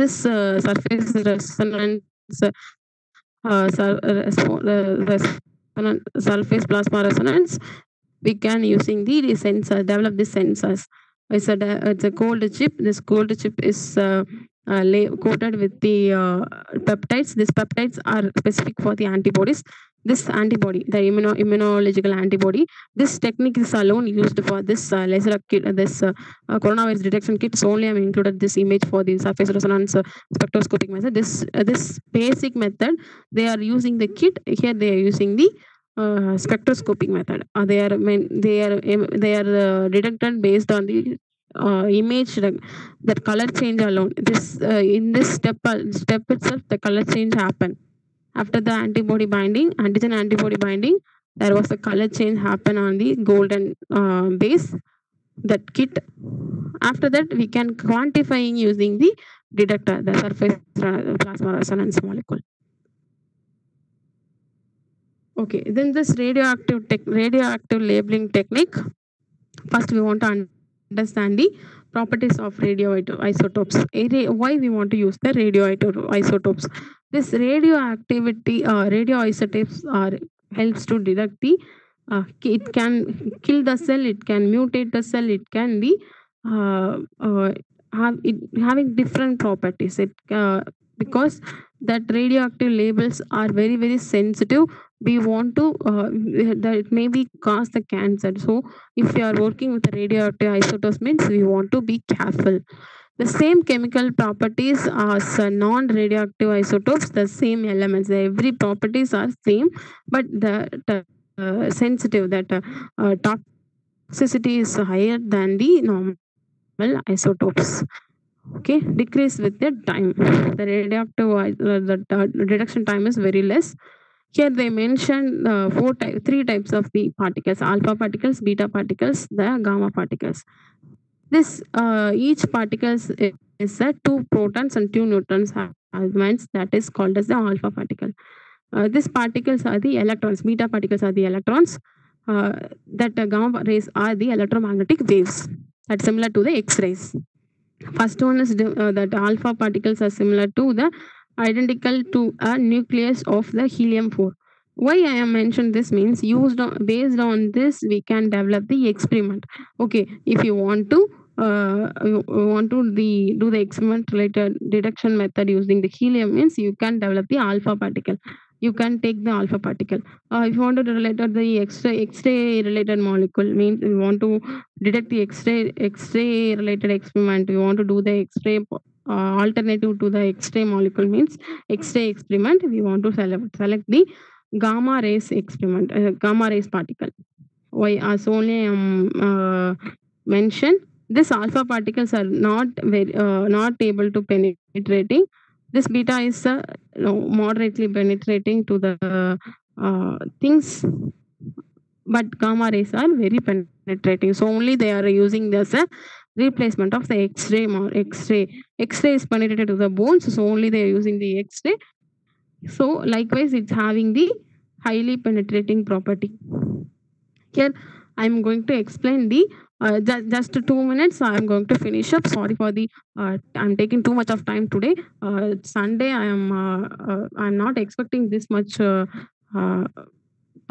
this uh, surface resonance uh, uh, surface plasma resonance, we can using the sensor, develop the sensors. It's a, it's a gold chip. This gold chip is uh, uh, lay, coated with the uh, peptides. These peptides are specific for the antibodies. This antibody, the immuno, immunological antibody, this technique is alone used for this uh, laser kit, this uh, uh, coronavirus detection kits. Only I have included this image for the surface resonance uh, spectroscopic method. This uh, this basic method, they are using the kit. Here they are using the Uh, spectroscopic method. Uh, they are they are they are uh, detected based on the uh, image, that color change alone. This uh, in this step step itself, the color change happened. After the antibody binding, antigen antibody binding, there was a color change happen on the golden uh, base, that kit. After that, we can quantifying using the detector, the surface plasma resonance molecule. Okay, then this radioactive tech, radioactive labeling technique. First, we want to understand the properties of radioisotopes. Why we want to use the radioisotopes? This radioactivity, uh, radioisotopes are helps to detect the. Uh, it can kill the cell. It can mutate the cell. It can be uh, uh, have it having different properties. It uh, because that radioactive labels are very very sensitive. We want to uh, that it may be cause the cancer. So if you are working with radioactive isotopes means we want to be careful. The same chemical properties as non-radioactive isotopes, the same elements, every properties are same, but the uh, sensitive, that uh, uh, toxicity is higher than the normal isotopes. Okay, decrease with the time. The radioactive uh, the uh, reduction time is very less. Here they mentioned uh, four type, three types of the particles: alpha particles, beta particles, the gamma particles. This uh, each particles is, is a two protons and two neutrons elements, that is called as the alpha particle. Uh, these particles are the electrons. Beta particles are the electrons. Uh, that the gamma rays are the electromagnetic waves. That's similar to the X-rays. First one is uh, that alpha particles are similar to the identical to a nucleus of the helium four. Why I have mentioned this means used on, based on this we can develop the experiment. Okay, if you want to uh, you want to the do the experiment related detection method using the helium means you can develop the alpha particle. You can take the alpha particle. Uh, if you want to relate the X-ray X-ray related molecule means you want to detect the X-ray X-ray related experiment. You want to do the X-ray. Uh, alternative to the X-ray molecule means X-ray experiment, we want to select, select the gamma rays experiment, uh, gamma rays particle. Why as only um, uh, mentioned, this alpha particles are not very, uh, not able to penetrating. This beta is uh, moderately penetrating to the uh, things, but gamma rays are very penetrating. So only they are using this uh, replacement of the X-ray or X-ray. X-ray is penetrated to the bones, so only they are using the X-ray. So likewise, it's having the highly penetrating property. Here, I'm going to explain the uh, just, just two minutes. I'm going to finish up. Sorry for the uh, I'm taking too much of time today. Uh, Sunday, I am uh, uh, I'm not expecting this much uh, uh,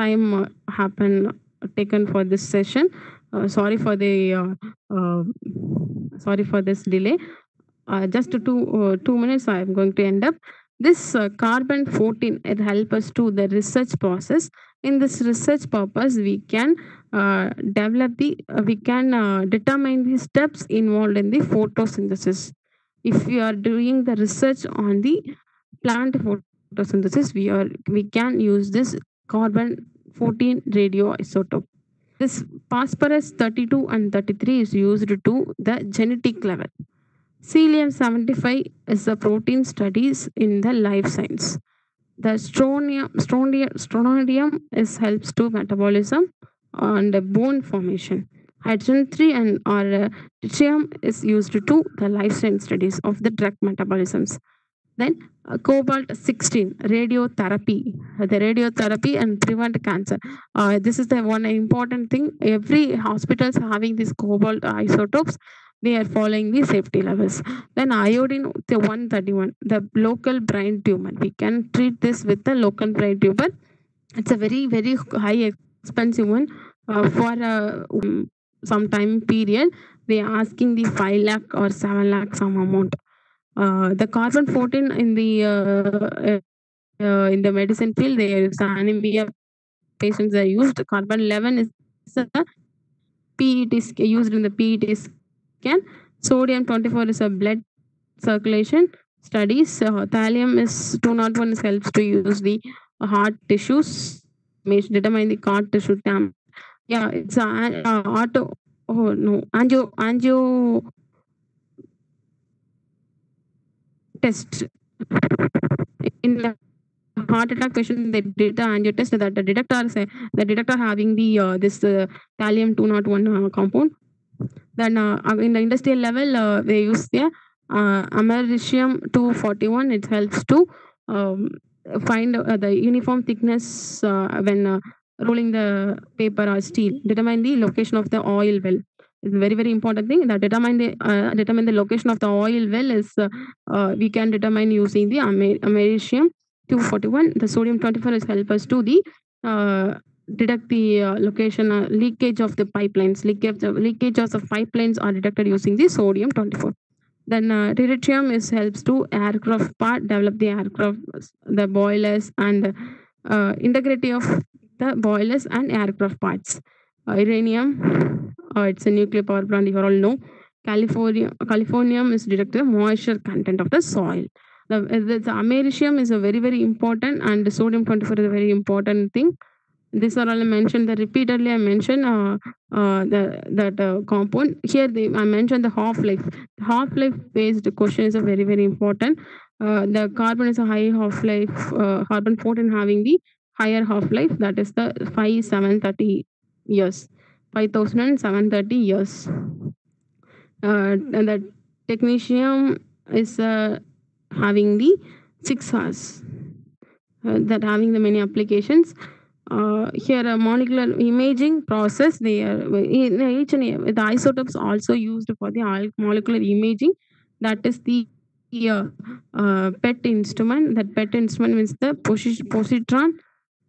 time uh, happen taken for this session. Uh, sorry for the uh, uh, sorry for this delay. Uh, just to two uh, two minutes, I am going to end up. This uh, carbon fourteen, it helps us to the research process. In this research purpose, we can uh, develop the uh, we can uh, determine the steps involved in the photosynthesis. If we are doing the research on the plant photosynthesis, we are we can use this carbon fourteen radioisotope. This phosphorus thirty-two and thirty-three is used to the genetic level. Cesium seventy-five is the protein studies in the life science. The strontium, strontium, strontium is helps to metabolism and bone formation. Hydrogen three and or tritium is used to the life science studies of the drug metabolisms. Then uh, cobalt sixteen, radiotherapy, the radiotherapy and prevent cancer. Uh, this is the one important thing. Every hospitals having these cobalt isotopes, they are following the safety levels. Then iodine, the one thirty-one, the local brain tumor. We can treat this with the local brain tumor. It's a very, very high expensive one uh, for uh, some time period. They are asking the five lakh or seven lakh some amount. Uh, the carbon fourteen in the uh, uh, in the medicine field, there is anemia patients are used. Carbon eleven is the P E T used in the P E T scan. Sodium twenty-four is a blood circulation studies. Uh, thallium is two oh one is helps to use the heart tissues, determine the heart tissue damage. Yeah, it's a uh, auto. Oh no, angio angio. Test in the heart attack patient, they did the angio test. That the detector, the detector having the uh, this uh, thallium two oh one uh, compound. Then uh, in the industrial level, uh, they use the uh, americium two forty-one. It helps to um, find uh, the uniform thickness uh, when uh, rolling the paper or steel. Determine the location of the oil well. It's a very, very important thing that determine the uh, determine the location of the oil well is uh, uh, we can determine using the americium two forty-one. The sodium twenty-four is help us to the uh, detect the uh, location uh, leakage of the pipelines. Leakage the leakages of pipelines are detected using the sodium twenty-four. Then uh, tritium is helps to aircraft part develop the aircraft, the boilers and uh, integrity of the boilers and aircraft parts. Uh, uranium. Uh, it's a nuclear power plant, you all know. California, Californium is detected moisture content of the soil. The, the, the americium is a very, very important, and the sodium twenty-four is a very important thing. These are all mentioned, the repeatedly I mentioned uh, uh, the, that uh, compound. Here they, I mentioned the half-life. Half-life based question is a very, very important. Uh, the carbon is a high half-life, uh, carbon fourteen having the higher half-life, that is the five thousand seven hundred thirty years. five thousand seven hundred thirty years. Uh, and the technetium is uh, having the six hours uh, that having the many applications. Uh, here, a molecular imaging process. They are in each and the isotopes also used for the molecular imaging. That is the uh, uh, P E T instrument. That P E T instrument means the positron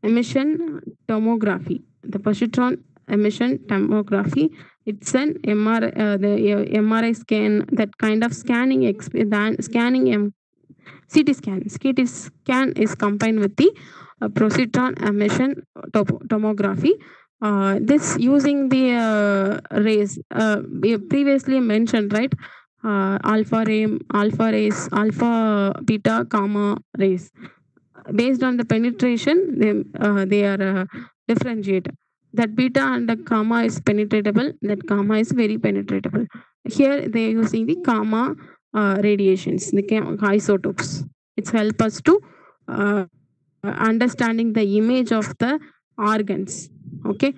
emission tomography. The positron emission tomography. It's an M R I, uh, the uh, M R I scan, that kind of scanning, exp scanning M C T scan. C T scan is combined with the uh, positron emission tomography. Uh, this using the uh, rays, uh, previously mentioned, right? Uh, alpha ray, alpha rays, alpha, beta, gamma rays. Based on the penetration, they, uh, they are uh, differentiated. That beta and the gamma is penetratable. That gamma is very penetratable. Here they are using the gamma uh, radiations, the isotopes. It's help us to uh, understanding the image of the organs. Okay,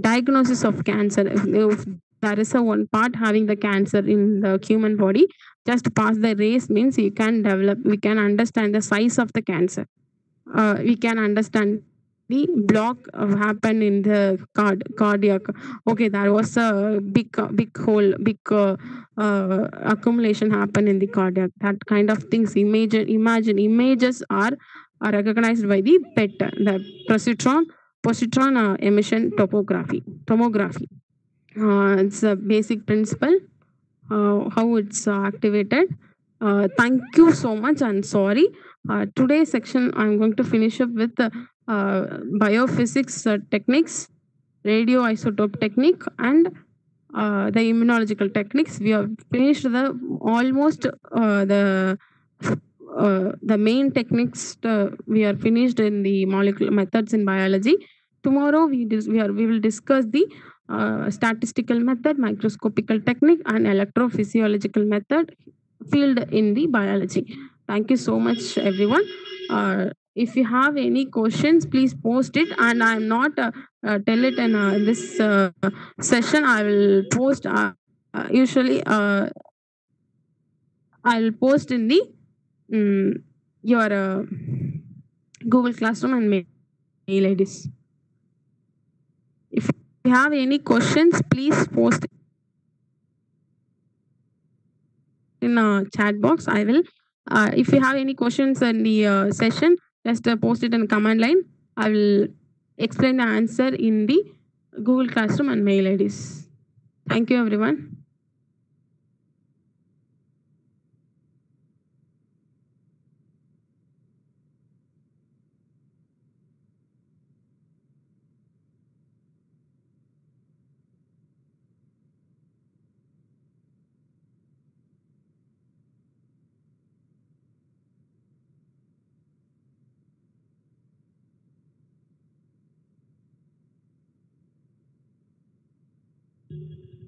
diagnosis of cancer. If, if there is a one part having the cancer in the human body, just pass the rays means you can develop. We can understand the size of the cancer. Uh, we can understand. The block uh, happened in the card, cardiac. Okay, there was a big, uh, big hole, big uh, uh, accumulation happened in the cardiac. That kind of things. Imagine, imagine images are are recognized by the P E T, the positron, positron uh, emission topography, tomography. Uh, it's a basic principle, uh, how it's uh, activated. Uh, thank you so much, and sorry. Uh, today's section, I'm going to finish up with uh, uh, biophysics uh, techniques, radioisotope technique, and uh, the immunological techniques. We have finished the almost uh, the uh, the main techniques. Uh, we are finished in the molecular methods in biology. Tomorrow we we are we will discuss the uh, statistical method, microscopical technique, and electrophysiological method field in the biology. Thank you so much, everyone. Uh, if you have any questions, please post it, and I am not uh, uh, tell it in uh, this uh, session. I will post uh, uh, usually uh, I will post in the um, your uh, Google Classroom and mail, mail I Ds. If you have any questions, please post it in a chat box. I will. Uh, if you have any questions in the uh, session, just uh, post it in the command line. I will explain the answer in the Google Classroom and mail I Ds. Thank you, everyone. Thank you.